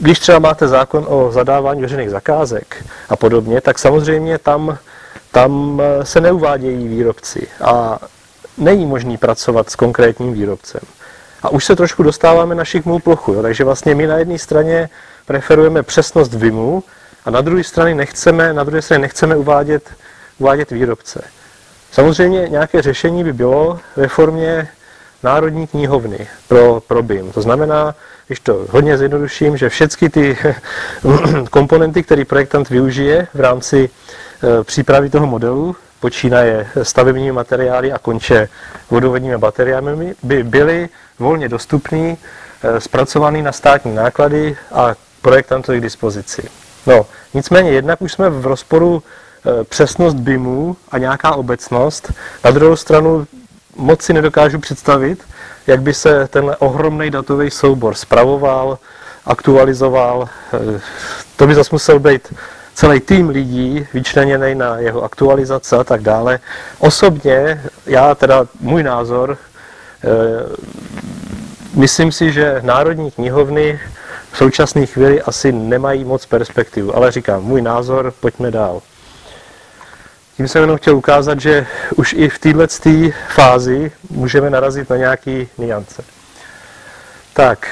když třeba máte zákon o zadávání veřejných zakázek a podobně, tak samozřejmě tam se neuvádějí výrobci a není možný pracovat s konkrétním výrobcem. A už se trošku dostáváme na šikmou plochu, jo? Takže vlastně my na jedné straně preferujeme přesnost BIMu a na druhé straně nechceme uvádět výrobce. Samozřejmě nějaké řešení by bylo ve formě národní knihovny pro BIM. To znamená, když to hodně zjednoduším, že všechny ty komponenty, které projektant využije v rámci přípravy toho modelu, počínaje stavebními materiály a konče vodovodními bateriami, by byly volně dostupný, zpracovaný na státní náklady a projektantovi k dispozici. No, nicméně jednak už jsme v rozporu přesnost BIMu a nějaká obecnost. Na druhou stranu moc si nedokážu představit, jak by se tenhle ohromný datový soubor spravoval, aktualizoval. To by zase musel být celý tým lidí vyčleněný na jeho aktualizace a tak dále. Osobně, můj názor, myslím si, že národní knihovny v současné chvíli asi nemají moc perspektivu, ale říkám, můj názor, pojďme dál. Tím jsem jenom chtěl ukázat, že už i v této fázi můžeme narazit na nějaké nuance. Tak,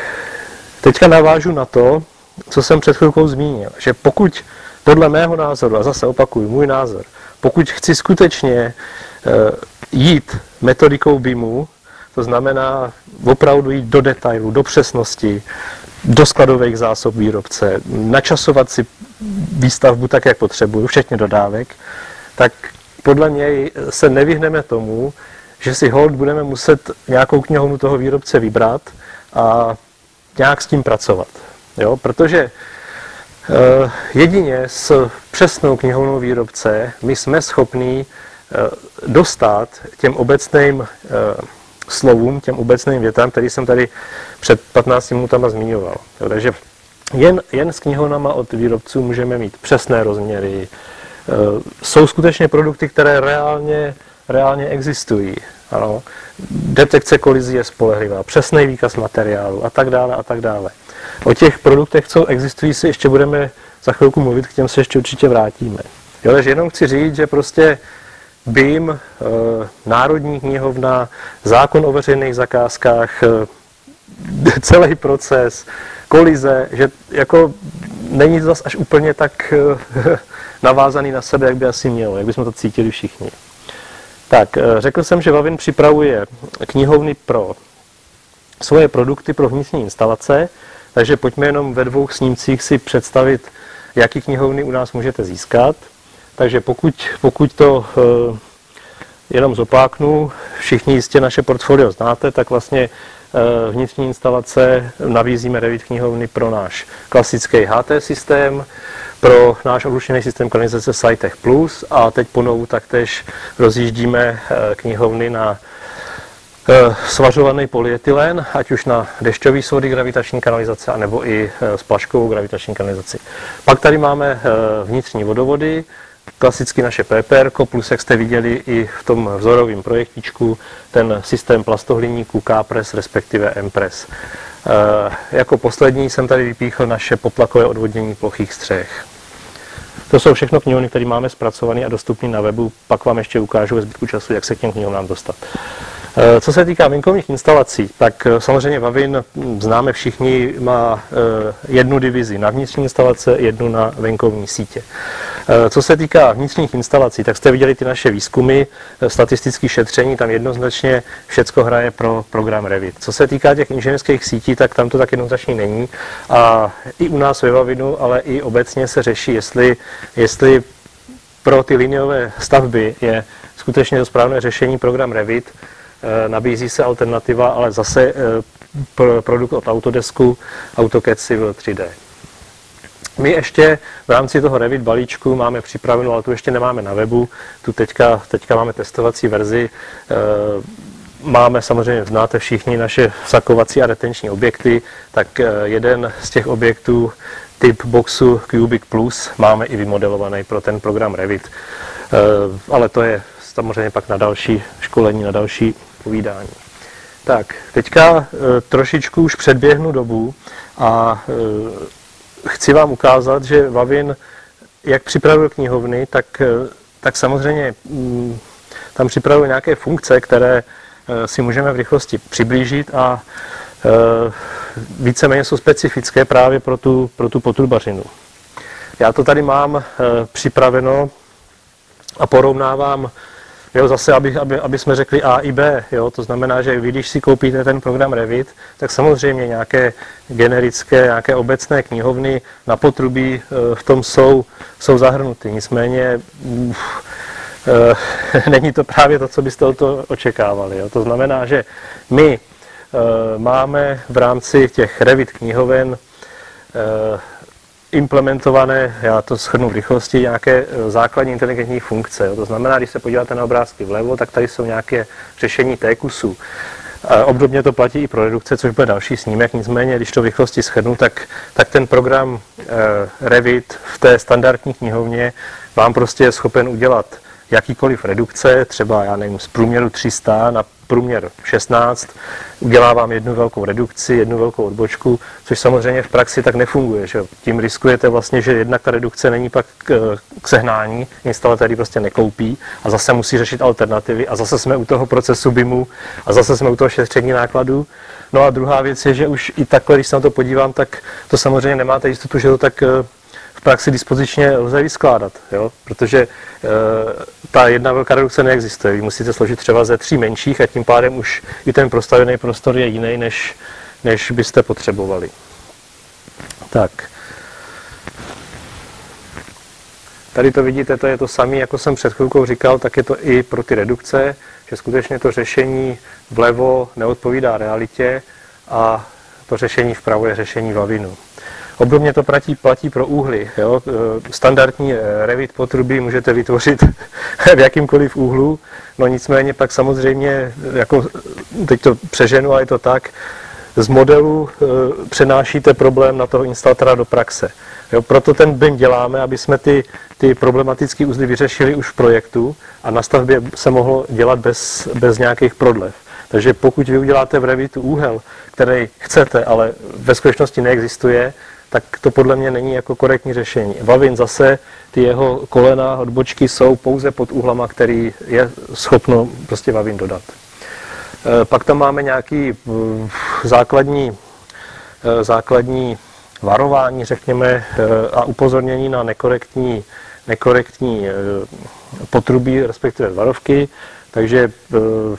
teďka navážu na to, co jsem před chvilkou zmínil, že pokud podle mého názoru, a zase opakuju, můj názor, pokud chci skutečně jít metodikou BIMu, to znamená opravdu jít do detailu, do přesnosti, do skladových zásob výrobce, načasovat si výstavbu tak, jak potřebuju, včetně dodávek, tak podle mě se nevyhneme tomu, že si holt budeme muset nějakou knihovnu toho výrobce vybrat a nějak s tím pracovat. Jo? Protože jedině s přesnou knihovnou výrobce my jsme schopni dostat těm obecným slovům, těm obecným větám, který jsem tady před 15 minutama zmiňoval. Jo, takže jen s knihovnama od výrobců můžeme mít přesné rozměry. Jsou skutečně produkty, které reálně existují. Ano. Detekce kolizí je spolehlivá, přesný výkaz materiálu a tak dále a tak dále. O těch produktech, co existují, si ještě budeme za chvilku mluvit, k těm se ještě určitě vrátíme. Jo, takže jenom chci říct, že prostě BIM, národní knihovna, zákon o veřejných zakázkách, celý proces, kolize, že jako není to zase až úplně tak navázaný na sebe, jak by asi mělo, jak bychom to cítili všichni. Tak, řekl jsem, že Wavin připravuje knihovny pro svoje produkty pro vnitřní instalace, takže pojďme jenom ve dvou snímcích si představit, jaký knihovny u nás můžete získat. Takže pokud to jenom zopáknu, všichni jistě naše portfolio znáte, tak vlastně vnitřní instalace nabízíme Revit knihovny pro náš klasický HT systém, pro náš odlučněný systém kanalizace Sitech+, a teď ponovu taktéž rozjíždíme knihovny na svařovaný polyetylen, ať už na dešťový svody gravitační kanalizace, anebo i splaškovou gravitační kanalizaci. Pak tady máme vnitřní vodovody, klasicky naše PPR, plus jak jste viděli i v tom vzorovém projektičku, ten systém plastohliníku K-Press, respektive M-Press. Jako poslední jsem tady vypíchl naše poplakové odvodnění plochých střech. To jsou všechno knihovny, které máme zpracované a dostupné na webu, pak vám ještě ukážu ve zbytku času, jak se k těm knihovnám dostat. Co se týká venkovních instalací, tak samozřejmě Wavin, známe všichni, má jednu divizi na vnitřní instalace, jednu na venkovní sítě. Co se týká vnitřních instalací, tak jste viděli ty naše výzkumy, statistické šetření, tam jednoznačně všecko hraje pro program Revit. Co se týká těch inženýrských sítí, tak tam to tak jednoznačně není. A i u nás ve Wavinu, ale i obecně se řeší, jestli pro ty liniové stavby je skutečně to správné řešení program Revit. Nabízí se alternativa, ale zase produkt od Autodesku, AutoCAD Civil 3D. My ještě v rámci toho Revit balíčku máme připravenou, ale tu ještě nemáme na webu, tu teďka máme testovací verzi. Máme, samozřejmě znáte všichni, naše vsakovací a retenční objekty, tak jeden z těch objektů typ boxu Cubic Plus máme i vymodelovaný pro ten program Revit. Ale to je samozřejmě pak na další školení, na další povídání. Tak, teďka trošičku už předběhnu dobu a chci vám ukázat, že Wavin, jak připravil knihovny, tak samozřejmě tam připravil nějaké funkce, které si můžeme v rychlosti přiblížit a víceméně jsou specifické právě pro tu potrubařinu. Já to tady mám připraveno a porovnávám, jo, zase, aby jsme řekli A i B, jo, to znamená, že když si koupíte ten program Revit, tak samozřejmě nějaké generické, nějaké obecné knihovny na potrubí v tom jsou zahrnuty. Nicméně není to právě to, co byste o to očekávali. Jo. To znamená, že my máme v rámci těch Revit knihoven implementované, já to shrnu v rychlosti, nějaké základní inteligentní funkce. To znamená, když se podíváte na obrázky vlevo, tak tady jsou nějaké řešení T-kusů. Obdobně to platí i pro redukce, což bude další snímek, nicméně, když to v rychlosti shrnu, tak ten program Revit v té standardní knihovně vám prostě je schopen udělat jakýkoliv redukce, třeba, já nevím, z průměru 300 na průměr 16, udělá vám jednu velkou redukci, jednu velkou odbočku, což samozřejmě v praxi tak nefunguje. Že? Tím riskujete vlastně, že jednak ta redukce není pak k sehnání, instalatér ji prostě nekoupí a zase musí řešit alternativy a zase jsme u toho procesu BIMu a zase jsme u toho šetření nákladů. No a druhá věc je, že už i takhle, když se na to podívám, tak to samozřejmě nemáte jistotu, že to tak v praxi dispozičně lze vyskládat, jo? Protože ta jedna velká redukce neexistuje. Vy musíte složit třeba ze 3 menších a tím pádem už i ten prostavený prostor je jiný, než byste potřebovali. Tak. Tady to vidíte, to je to samé, jako jsem před chvilkou říkal, tak je to i pro ty redukce, že skutečně to řešení vlevo neodpovídá realitě a to řešení vpravo je řešení Wavinu. Obdobně to platí pro úhly. Jo? Standardní Revit potrubí můžete vytvořit v jakýmkoliv úhlu, no nicméně pak samozřejmě, jako teď to přeženu, a je to tak, z modelu přenášíte problém na toho instalatora do praxe. Jo? Proto ten BIM děláme, aby jsme ty problematické uzly vyřešili už v projektu a na stavbě se mohlo dělat bez nějakých prodlev. Takže pokud vy uděláte v Revitu úhel, který chcete, ale ve skutečnosti neexistuje, tak to podle mě není jako korektní řešení. Wavin zase, ty jeho kolena, odbočky jsou pouze pod úhlama, který je schopno prostě Wavin dodat. Pak tam máme nějaké základní varování, řekněme, a upozornění na nekorektní potrubí, respektive varovky. Takže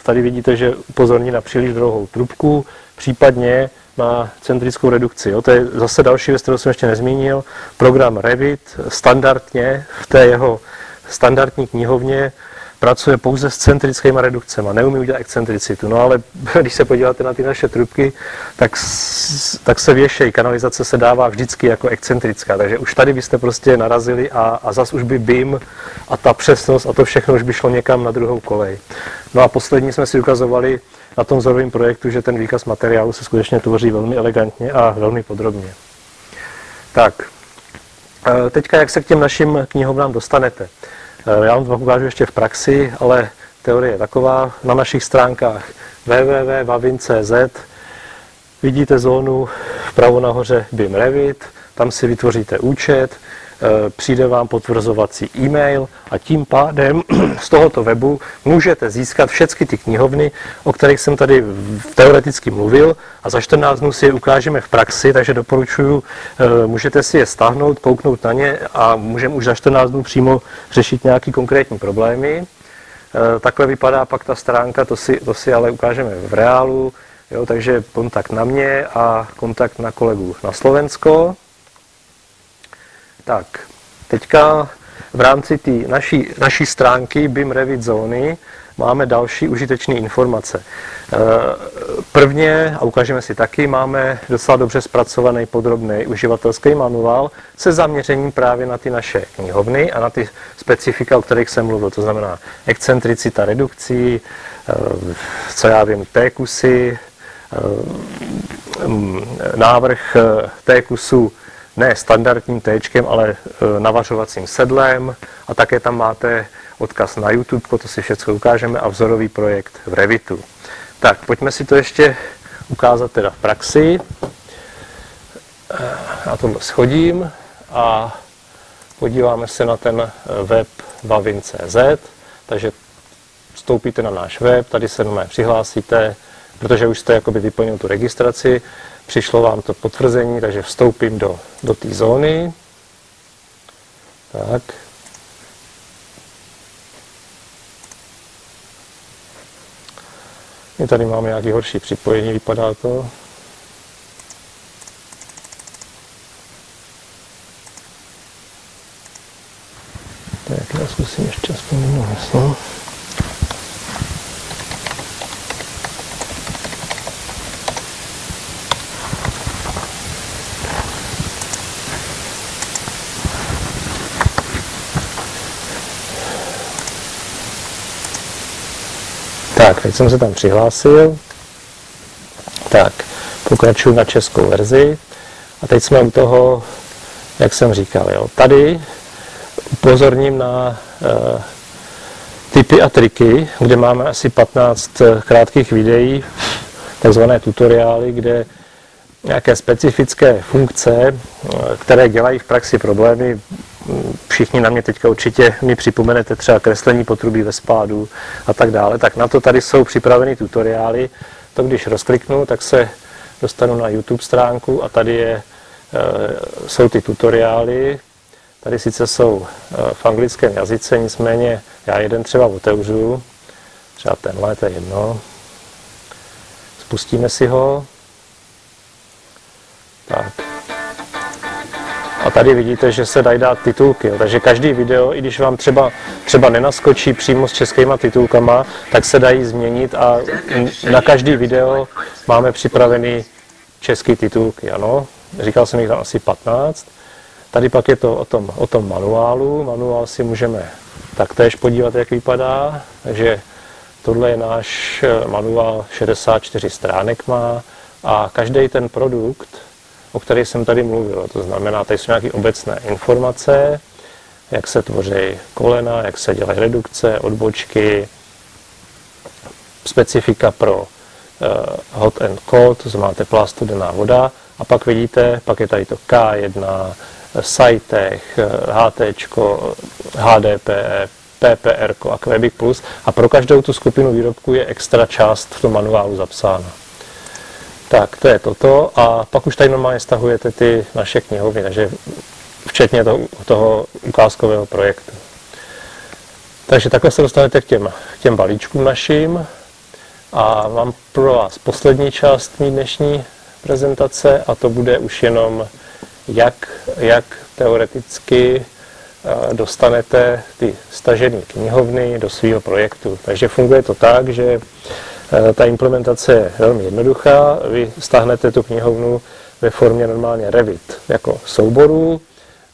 tady vidíte, že upozorní na příliš dlouhou trubku, případně na centrickou redukci. Jo. To je zase další věc, kterou jsem ještě nezmínil. Program Revit standardně v té jeho standardní knihovně pracuje pouze s centrickými redukcemi. Neumí udělat excentricitu, no ale když se podíváte na ty naše trubky, tak se věšejí. Kanalizace se dává vždycky jako excentrická, takže už tady byste prostě narazili a zas už by BIM a ta přesnost a to všechno už by šlo někam na druhou kolej. No a poslední jsme si ukazovali na tom vzorovém projektu, že ten výkaz materiálu se skutečně tvoří velmi elegantně a velmi podrobně. Tak, Teďka, jak se k těm našim knihovnám dostanete? Já vám to ukážu ještě v praxi, ale teorie je taková. Na našich stránkách www.wavin.cz vidíte zónu vpravo nahoře BIM Revit, tam si vytvoříte účet, přijde vám potvrzovací e-mail a tím pádem z tohoto webu můžete získat všechny ty knihovny, o kterých jsem tady teoreticky mluvil, a za 14 dnů si je ukážeme v praxi, takže doporučuji, můžete si je stáhnout, kouknout na ně a můžeme už za 14 dnů přímo řešit nějaké konkrétní problémy. Takhle vypadá pak ta stránka, to si ale ukážeme v reálu, jo, takže kontakt na mě a kontakt na kolegu na Slovensko. Tak, teďka v rámci té naší stránky BIM Revit zóny máme další užitečné informace. Prvně, a ukážeme si taky, máme docela dobře zpracovaný podrobný uživatelský manuál se zaměřením právě na ty naše knihovny a na ty specifika, o kterých jsem mluvil, to znamená excentricita redukcí, co já vím, T-kusy, návrh T-kusu ne standardním téčkem, ale navařovacím sedlem, a také tam máte odkaz na YouTube, to si všechno ukážeme, a vzorový projekt v Revitu. Tak, pojďme si to ještě ukázat teda v praxi. Na tomhle schodím a podíváme se na ten web wavin.cz, takže vstoupíte na náš web, tady se normálně přihlásíte, protože už jste jakoby vyplnil tu registraci, přišlo vám to potvrzení, takže vstoupím do té zóny. Tak. My tady máme nějaký horší připojení, vypadá to. Tak já zkusím ještě aspoň jedno heslo. Tak, teď jsem se tam přihlásil. Tak, pokračuju na českou verzi. A teď jsme u toho, jak jsem říkal, jo. Tady upozorním na tipy a triky, kde máme asi 15 krátkých videí, takzvané tutoriály, kde nějaké specifické funkce, které dělají v praxi problémy. Všichni na mě teďka určitě mi připomenete třeba kreslení potrubí ve spádu a tak dále. Tak na to tady jsou připraveny tutoriály. To když rozkliknu, tak se dostanu na YouTube stránku a tady jsou ty tutoriály. Tady sice jsou v anglickém jazyce, nicméně já jeden třeba otevřu. Třeba tenhle, to je jedno. Spustíme si ho. Tak. A tady vidíte, že se dají dát titulky, jo. Takže každý video, i když vám třeba nenaskočí přímo s českýma titulkama, tak se dají změnit a na každý video máme připravený český titulky, ano. Říkal jsem jich tam asi 15. Tady pak je to o tom manuálu. Manuál si můžeme taktéž podívat, jak vypadá. Takže tohle je náš manuál, 64 stránek má a každý ten produkt, o kterých jsem tady mluvil. To znamená, tady jsou nějaké obecné informace, jak se tvoří kolena, jak se dělají redukce, odbočky, specifika pro hot and cold, to znamená teplá studená voda, a pak vidíte, pak je tady to K1, Sitech, HT, HDPE, PPR a Cubic Plus, a pro každou tu skupinu výrobků je extra část v tom manuálu zapsána. Tak, to je toto, a pak už tady normálně stahujete ty naše knihovny, takže včetně toho ukázkového projektu. Takže takhle se dostanete k těm balíčkům našim a mám pro vás poslední část mý dnešní prezentace, a to bude už jenom, jak teoreticky dostanete ty stažené knihovny do svého projektu. Takže funguje to tak, že ta implementace je velmi jednoduchá. Vy stáhnete tu knihovnu ve formě normálně Revit jako souboru.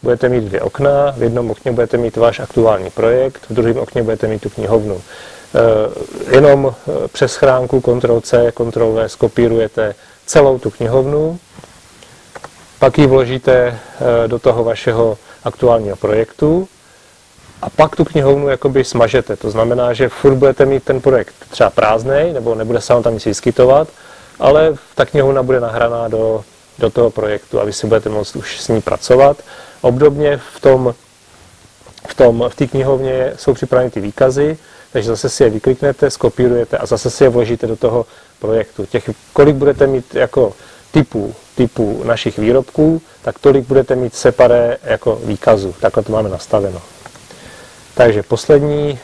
Budete mít dvě okna. V jednom okně budete mít váš aktuální projekt, v druhém okně budete mít tu knihovnu. Jenom přes schránku Ctrl+C, Ctrl+V skopírujete celou tu knihovnu, pak ji vložíte do toho vašeho aktuálního projektu a pak tu knihovnu jakoby smažete. To znamená, že furt budete mít ten projekt třeba prázdnej, nebo nebude se vám tam nic vyskytovat, ale ta knihovna bude nahraná do toho projektu a vy si budete moct už s ní pracovat. Obdobně v té knihovně jsou připraveny ty výkazy, takže zase si je vykliknete, skopírujete a zase si je vložíte do toho projektu. Těch, kolik budete mít jako typů našich výrobků, tak tolik budete mít separé jako výkazu. Takhle to máme nastaveno. Takže poslední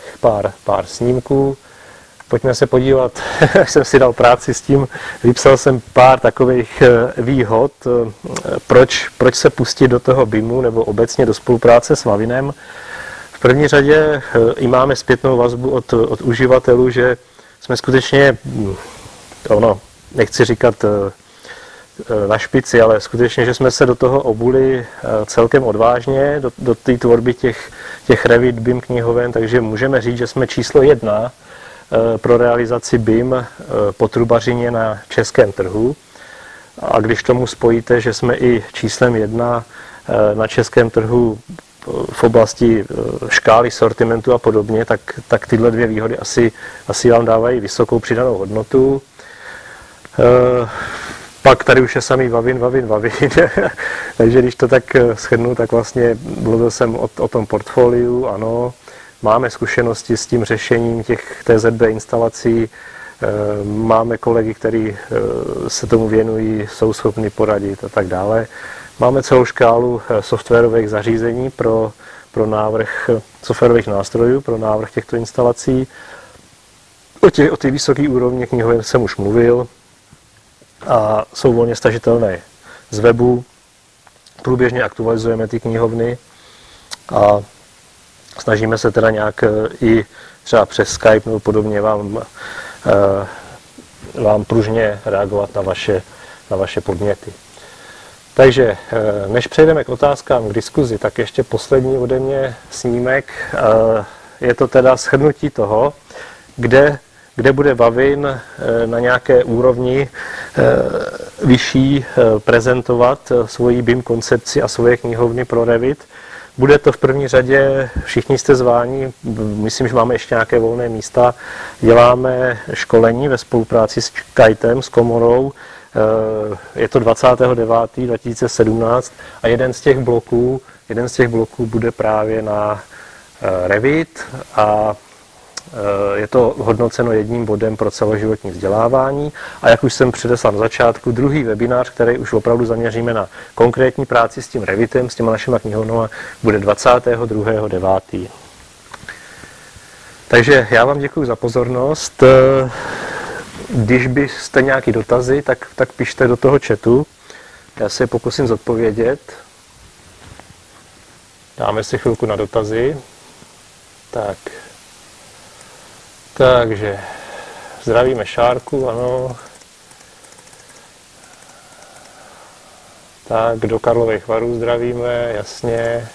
pár snímků. Pojďme se podívat, jak jsem si dal práci s tím. Vypsal jsem pár takových výhod, proč se pustit do toho BIMu nebo obecně do spolupráce s Wavinem. V první řadě i máme zpětnou vazbu od uživatelů, že jsme skutečně, nechci říkat na špici, ale skutečně, že jsme se do toho obuli celkem odvážně, do té tvorby těch Revit, BIM knihoven, takže můžeme říct, že jsme číslo 1 pro realizaci BIM po trubařině na českém trhu. A když tomu spojíte, že jsme i číslem 1 na českém trhu v oblasti škály, sortimentu a podobně, tak tyhle dvě výhody asi vám dávají vysokou přidanou hodnotu. Pak tady už je samý Wavin. Takže když to tak shrnu, tak vlastně mluvil jsem o tom portfoliu, ano. Máme zkušenosti s tím řešením těch TZB instalací, máme kolegy, kteří se tomu věnují, jsou schopni poradit a tak dále. Máme celou škálu softwarových zařízení pro návrh softwarových nástrojů, pro návrh těchto instalací. O té vysoké úrovni knihoven jsem už mluvil a jsou volně stažitelné z webu. Průběžně aktualizujeme ty knihovny a snažíme se teda nějak i třeba přes Skype nebo podobně vám pružně reagovat na vaše podněty. Takže než přejdeme k otázkám, k diskuzi, tak ještě poslední ode mě snímek. Je to teda shrnutí toho, kde bude Wavin na nějaké úrovni vyšší prezentovat svoji BIM koncepci a svoje knihovny pro Revit. Bude to v první řadě, všichni jste zváni, myslím, že máme ještě nějaké volné místa. Děláme školení ve spolupráci s ČKAITem, s komorou. Je to 29. 2017 a jeden z těch bloků bude právě na Revit a je to hodnoceno jedním bodem pro celoživotní vzdělávání. A jak už jsem předeslal na začátku, druhý webinář, který už opravdu zaměříme na konkrétní práci s tím Revitem, s těma našima knihovnama, bude 22.9. Takže já vám děkuji za pozornost. Když byste nějaké dotazy, tak pište do toho chatu. Já se je pokusím zodpovědět. Dáme si chvilku na dotazy. Tak. Takže zdravíme Šárku, ano. Tak do Karlových Varů zdravíme, jasně.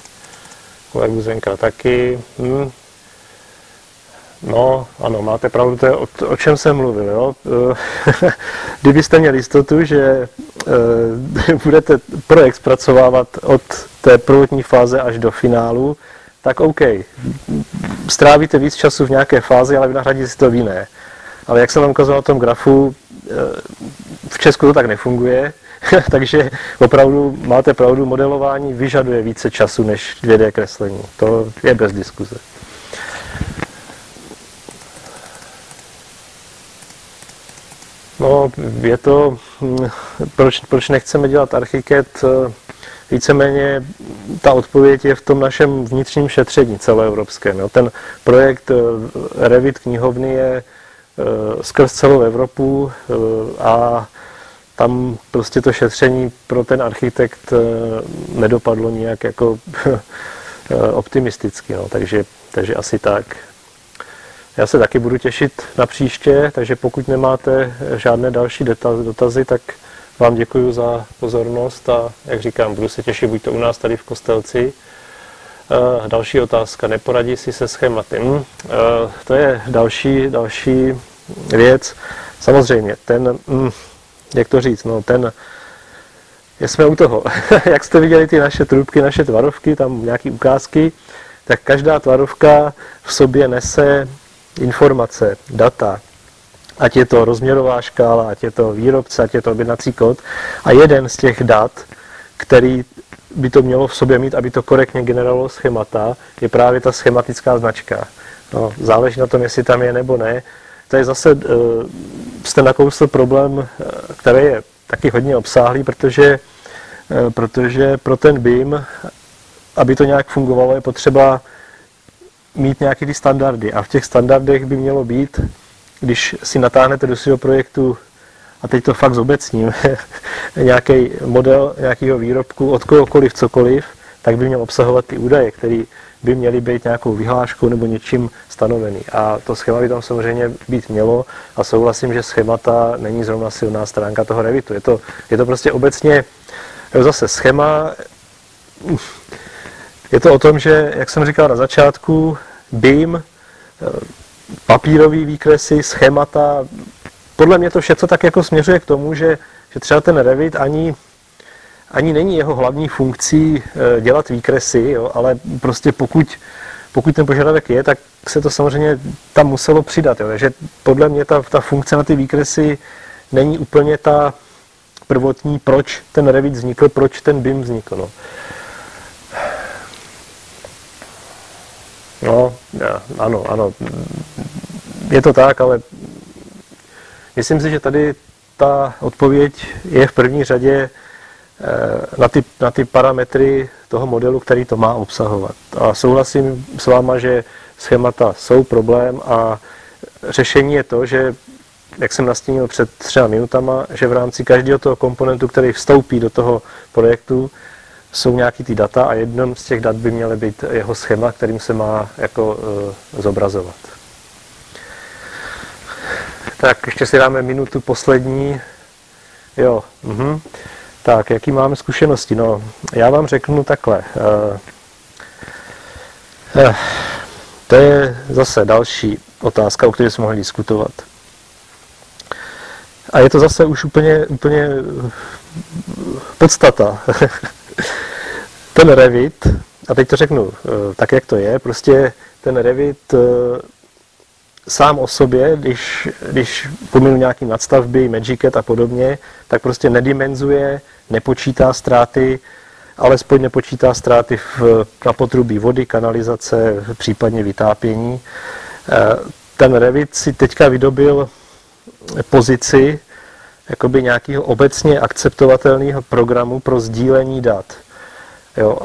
Kolegu Zenka taky. No, ano, máte pravdu, to je o čem jsem mluvil, jo. Kdybyste měli jistotu, že budete projekt zpracovávat od té prvotní fáze až do finálu, tak OK, strávíte víc času v nějaké fázi, ale vynahradíte si to v jiné. Ale jak jsem vám ukazoval na tom grafu, v Česku to tak nefunguje, takže opravdu máte pravdu, modelování vyžaduje více času než 2D kreslení. To je bez diskuze. No, je to, proč nechceme dělat ArchiCAD? Víceméně ta odpověď je v tom našem vnitřním šetření celoevropském. Jo. Ten projekt Revit knihovny je skrz celou Evropu a tam prostě to šetření pro ten architekt nedopadlo nijak jako optimisticky, no. Takže asi tak. Já se taky budu těšit na příště, takže pokud nemáte žádné další dotazy, tak vám děkuji za pozornost a, jak říkám, budu se těšit, buď to u nás tady v Kostelci. Další otázka, neporadí si se schématy. To je další věc. Samozřejmě, ten, jak to říct, no, ten jsme u toho. Jak jste viděli ty naše trubky, naše tvarovky, tam nějaké ukázky, tak každá tvarovka v sobě nese informace, data. Ať je to rozměrová škála, ať je to výrobce, ať je to objednací kód. A jeden z těch dat, který by to mělo v sobě mít, aby to korektně generovalo schémata, je právě ta schematická značka. No, záleží na tom, jestli tam je nebo ne. Tady zase jste nakousl problém, který je taky hodně obsáhlý, protože pro ten BIM, aby to nějak fungovalo, je potřeba mít nějaké ty standardy. A v těch standardech by mělo být, když si natáhnete do svého projektu, a teď to fakt zobecním, nějaký model nějakého výrobku od kohokoliv, cokoliv, tak by měl obsahovat ty údaje, které by měly být nějakou vyhláškou nebo něčím stanovený. A to schéma by tam samozřejmě být mělo a souhlasím, že schémata není zrovna silná stránka toho Revitu. Je to prostě obecně, zase schéma, je to o tom, že, jak jsem říkal na začátku, BIM, papírový výkresy, schémata, podle mě to všechno tak jako směřuje k tomu, že třeba ten Revit ani není jeho hlavní funkcí dělat výkresy, jo, ale prostě pokud ten požadavek je, tak se to samozřejmě tam muselo přidat. Jo, takže podle mě ta funkce na ty výkresy není úplně ta prvotní, proč ten Revit vznikl, proč ten BIM vznikl. No. No, ano, je to tak, ale myslím si, že tady ta odpověď je v první řadě na ty parametry toho modelu, který to má obsahovat. A souhlasím s váma, že schémata jsou problém a řešení je to, že, jak jsem nastínil před 3 minutama, že v rámci každého toho komponentu, který vstoupí do toho projektu, jsou nějaký ty data a jedním z těch dat by měly být jeho schéma, kterým se má jako zobrazovat. Tak ještě si dáme minutu poslední. Jo, Tak, jaký máme zkušenosti? No, já vám řeknu takhle. To je zase další otázka, o které jsme mohli diskutovat. A je to zase už úplně podstata. Ten Revit, a teď to řeknu tak, jak to je, prostě ten Revit sám o sobě, když pominu nějaký nadstavby, Magic a podobně, tak prostě nedimenzuje, nepočítá ztráty, alespoň nepočítá ztráty na potrubí vody, kanalizace, případně vytápění. Ten Revit si teďka vydobil pozici jakoby nějakého obecně akceptovatelného programu pro sdílení dat. Jo,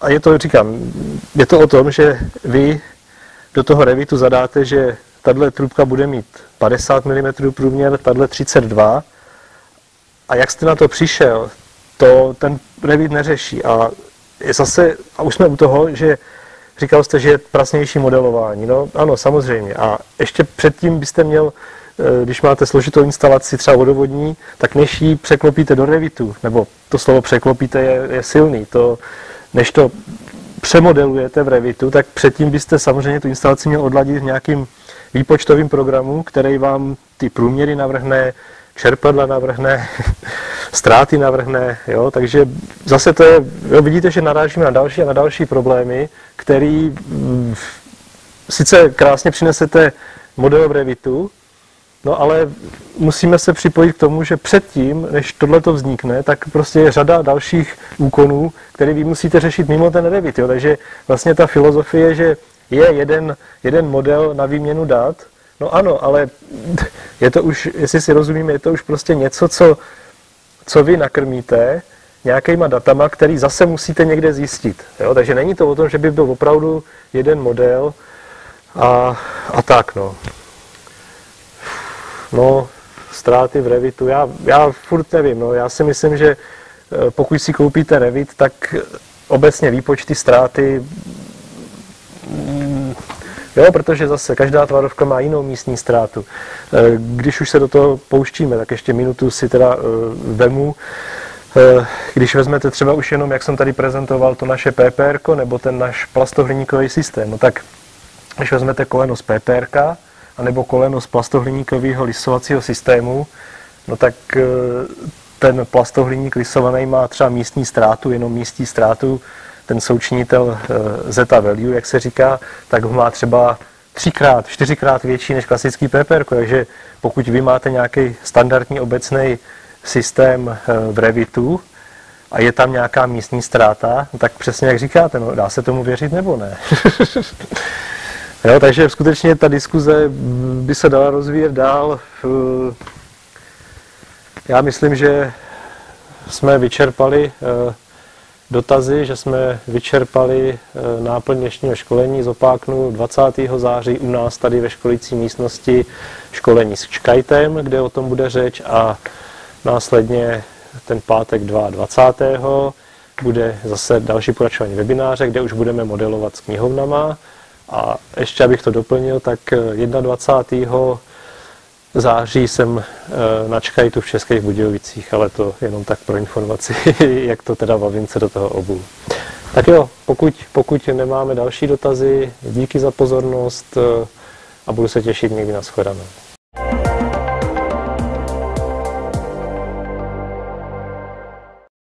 a je to, říkám, je to o tom, že vy do toho Revitu zadáte, že tahle trubka bude mít 50 mm průměr, tahle 32. A jak jste na to přišel, to ten Revit neřeší. A už jsme u toho, že říkal jste, že je pracnější modelování. No ano, samozřejmě. A ještě předtím byste měl, když máte složitou instalaci třeba vodovodní, tak než ji překlopíte do Revitu, nebo to slovo překlopíte je silný, než to přemodelujete v Revitu, tak předtím byste samozřejmě tu instalaci měl odladit v nějakým výpočtovým programu, který vám ty průměry navrhne, čerpadla navrhne, ztráty navrhne, jo? Takže zase to je, jo, vidíte, že narážíme na další a na další problémy, který sice krásně přinesete model v Revitu, no ale musíme se připojit k tomu, že předtím, než tohleto vznikne, tak prostě je řada dalších úkonů, které vy musíte řešit mimo ten Revit. Jo? Takže vlastně ta filozofie je, že je jeden model na výměnu dat. No ano, ale je to už, jestli si rozumíme, je to už prostě něco, co vy nakrmíte nějakýma datama, který zase musíte někde zjistit. Jo? Takže není to o tom, že by byl opravdu jeden model a tak, no. No, ztráty v Revitu, já furt nevím, no, já si myslím, že pokud si koupíte Revit, tak obecně výpočty ztráty, jo, protože zase každá tvarovka má jinou místní ztrátu. Když už se do toho pouštíme, tak ještě minutu si teda vemu. Když vezmete třeba už jenom, jak jsem tady prezentoval, to naše PPR nebo ten náš plastohliníkový systém, no tak když vezmete koleno z PPR, anebo koleno z plastohliníkového lisovacího systému, no tak ten plastohliník rysovaný má třeba místní ztrátu, jenom místní ztrátu, ten součinitel zeta value, jak se říká, tak ho má třeba 3×, 4× větší než klasický PPR, takže pokud vy máte nějaký standardní obecný systém v Revitu a je tam nějaká místní ztráta, tak přesně jak říkáte, no, dá se tomu věřit nebo ne? Jo, takže skutečně ta diskuze by se dala rozvíjet dál. Já myslím, že jsme vyčerpali dotazy, že jsme vyčerpali náplň dnešního školení. Zopáknu 20. září u nás tady ve školící místnosti školení s ČKAITem, kde o tom bude řeč, a následně ten pátek 22. bude zase další pokračování webináře, kde už budeme modelovat s knihovnama. A ještě abych to doplnil, tak 21. září jsem na ČKAITu v Českých Budějovicích, ale to jenom tak pro informaci, jak to teda Vavince do toho obul. Tak jo, pokud nemáme další dotazy, díky za pozornost a budu se těšit někdy na shledanou.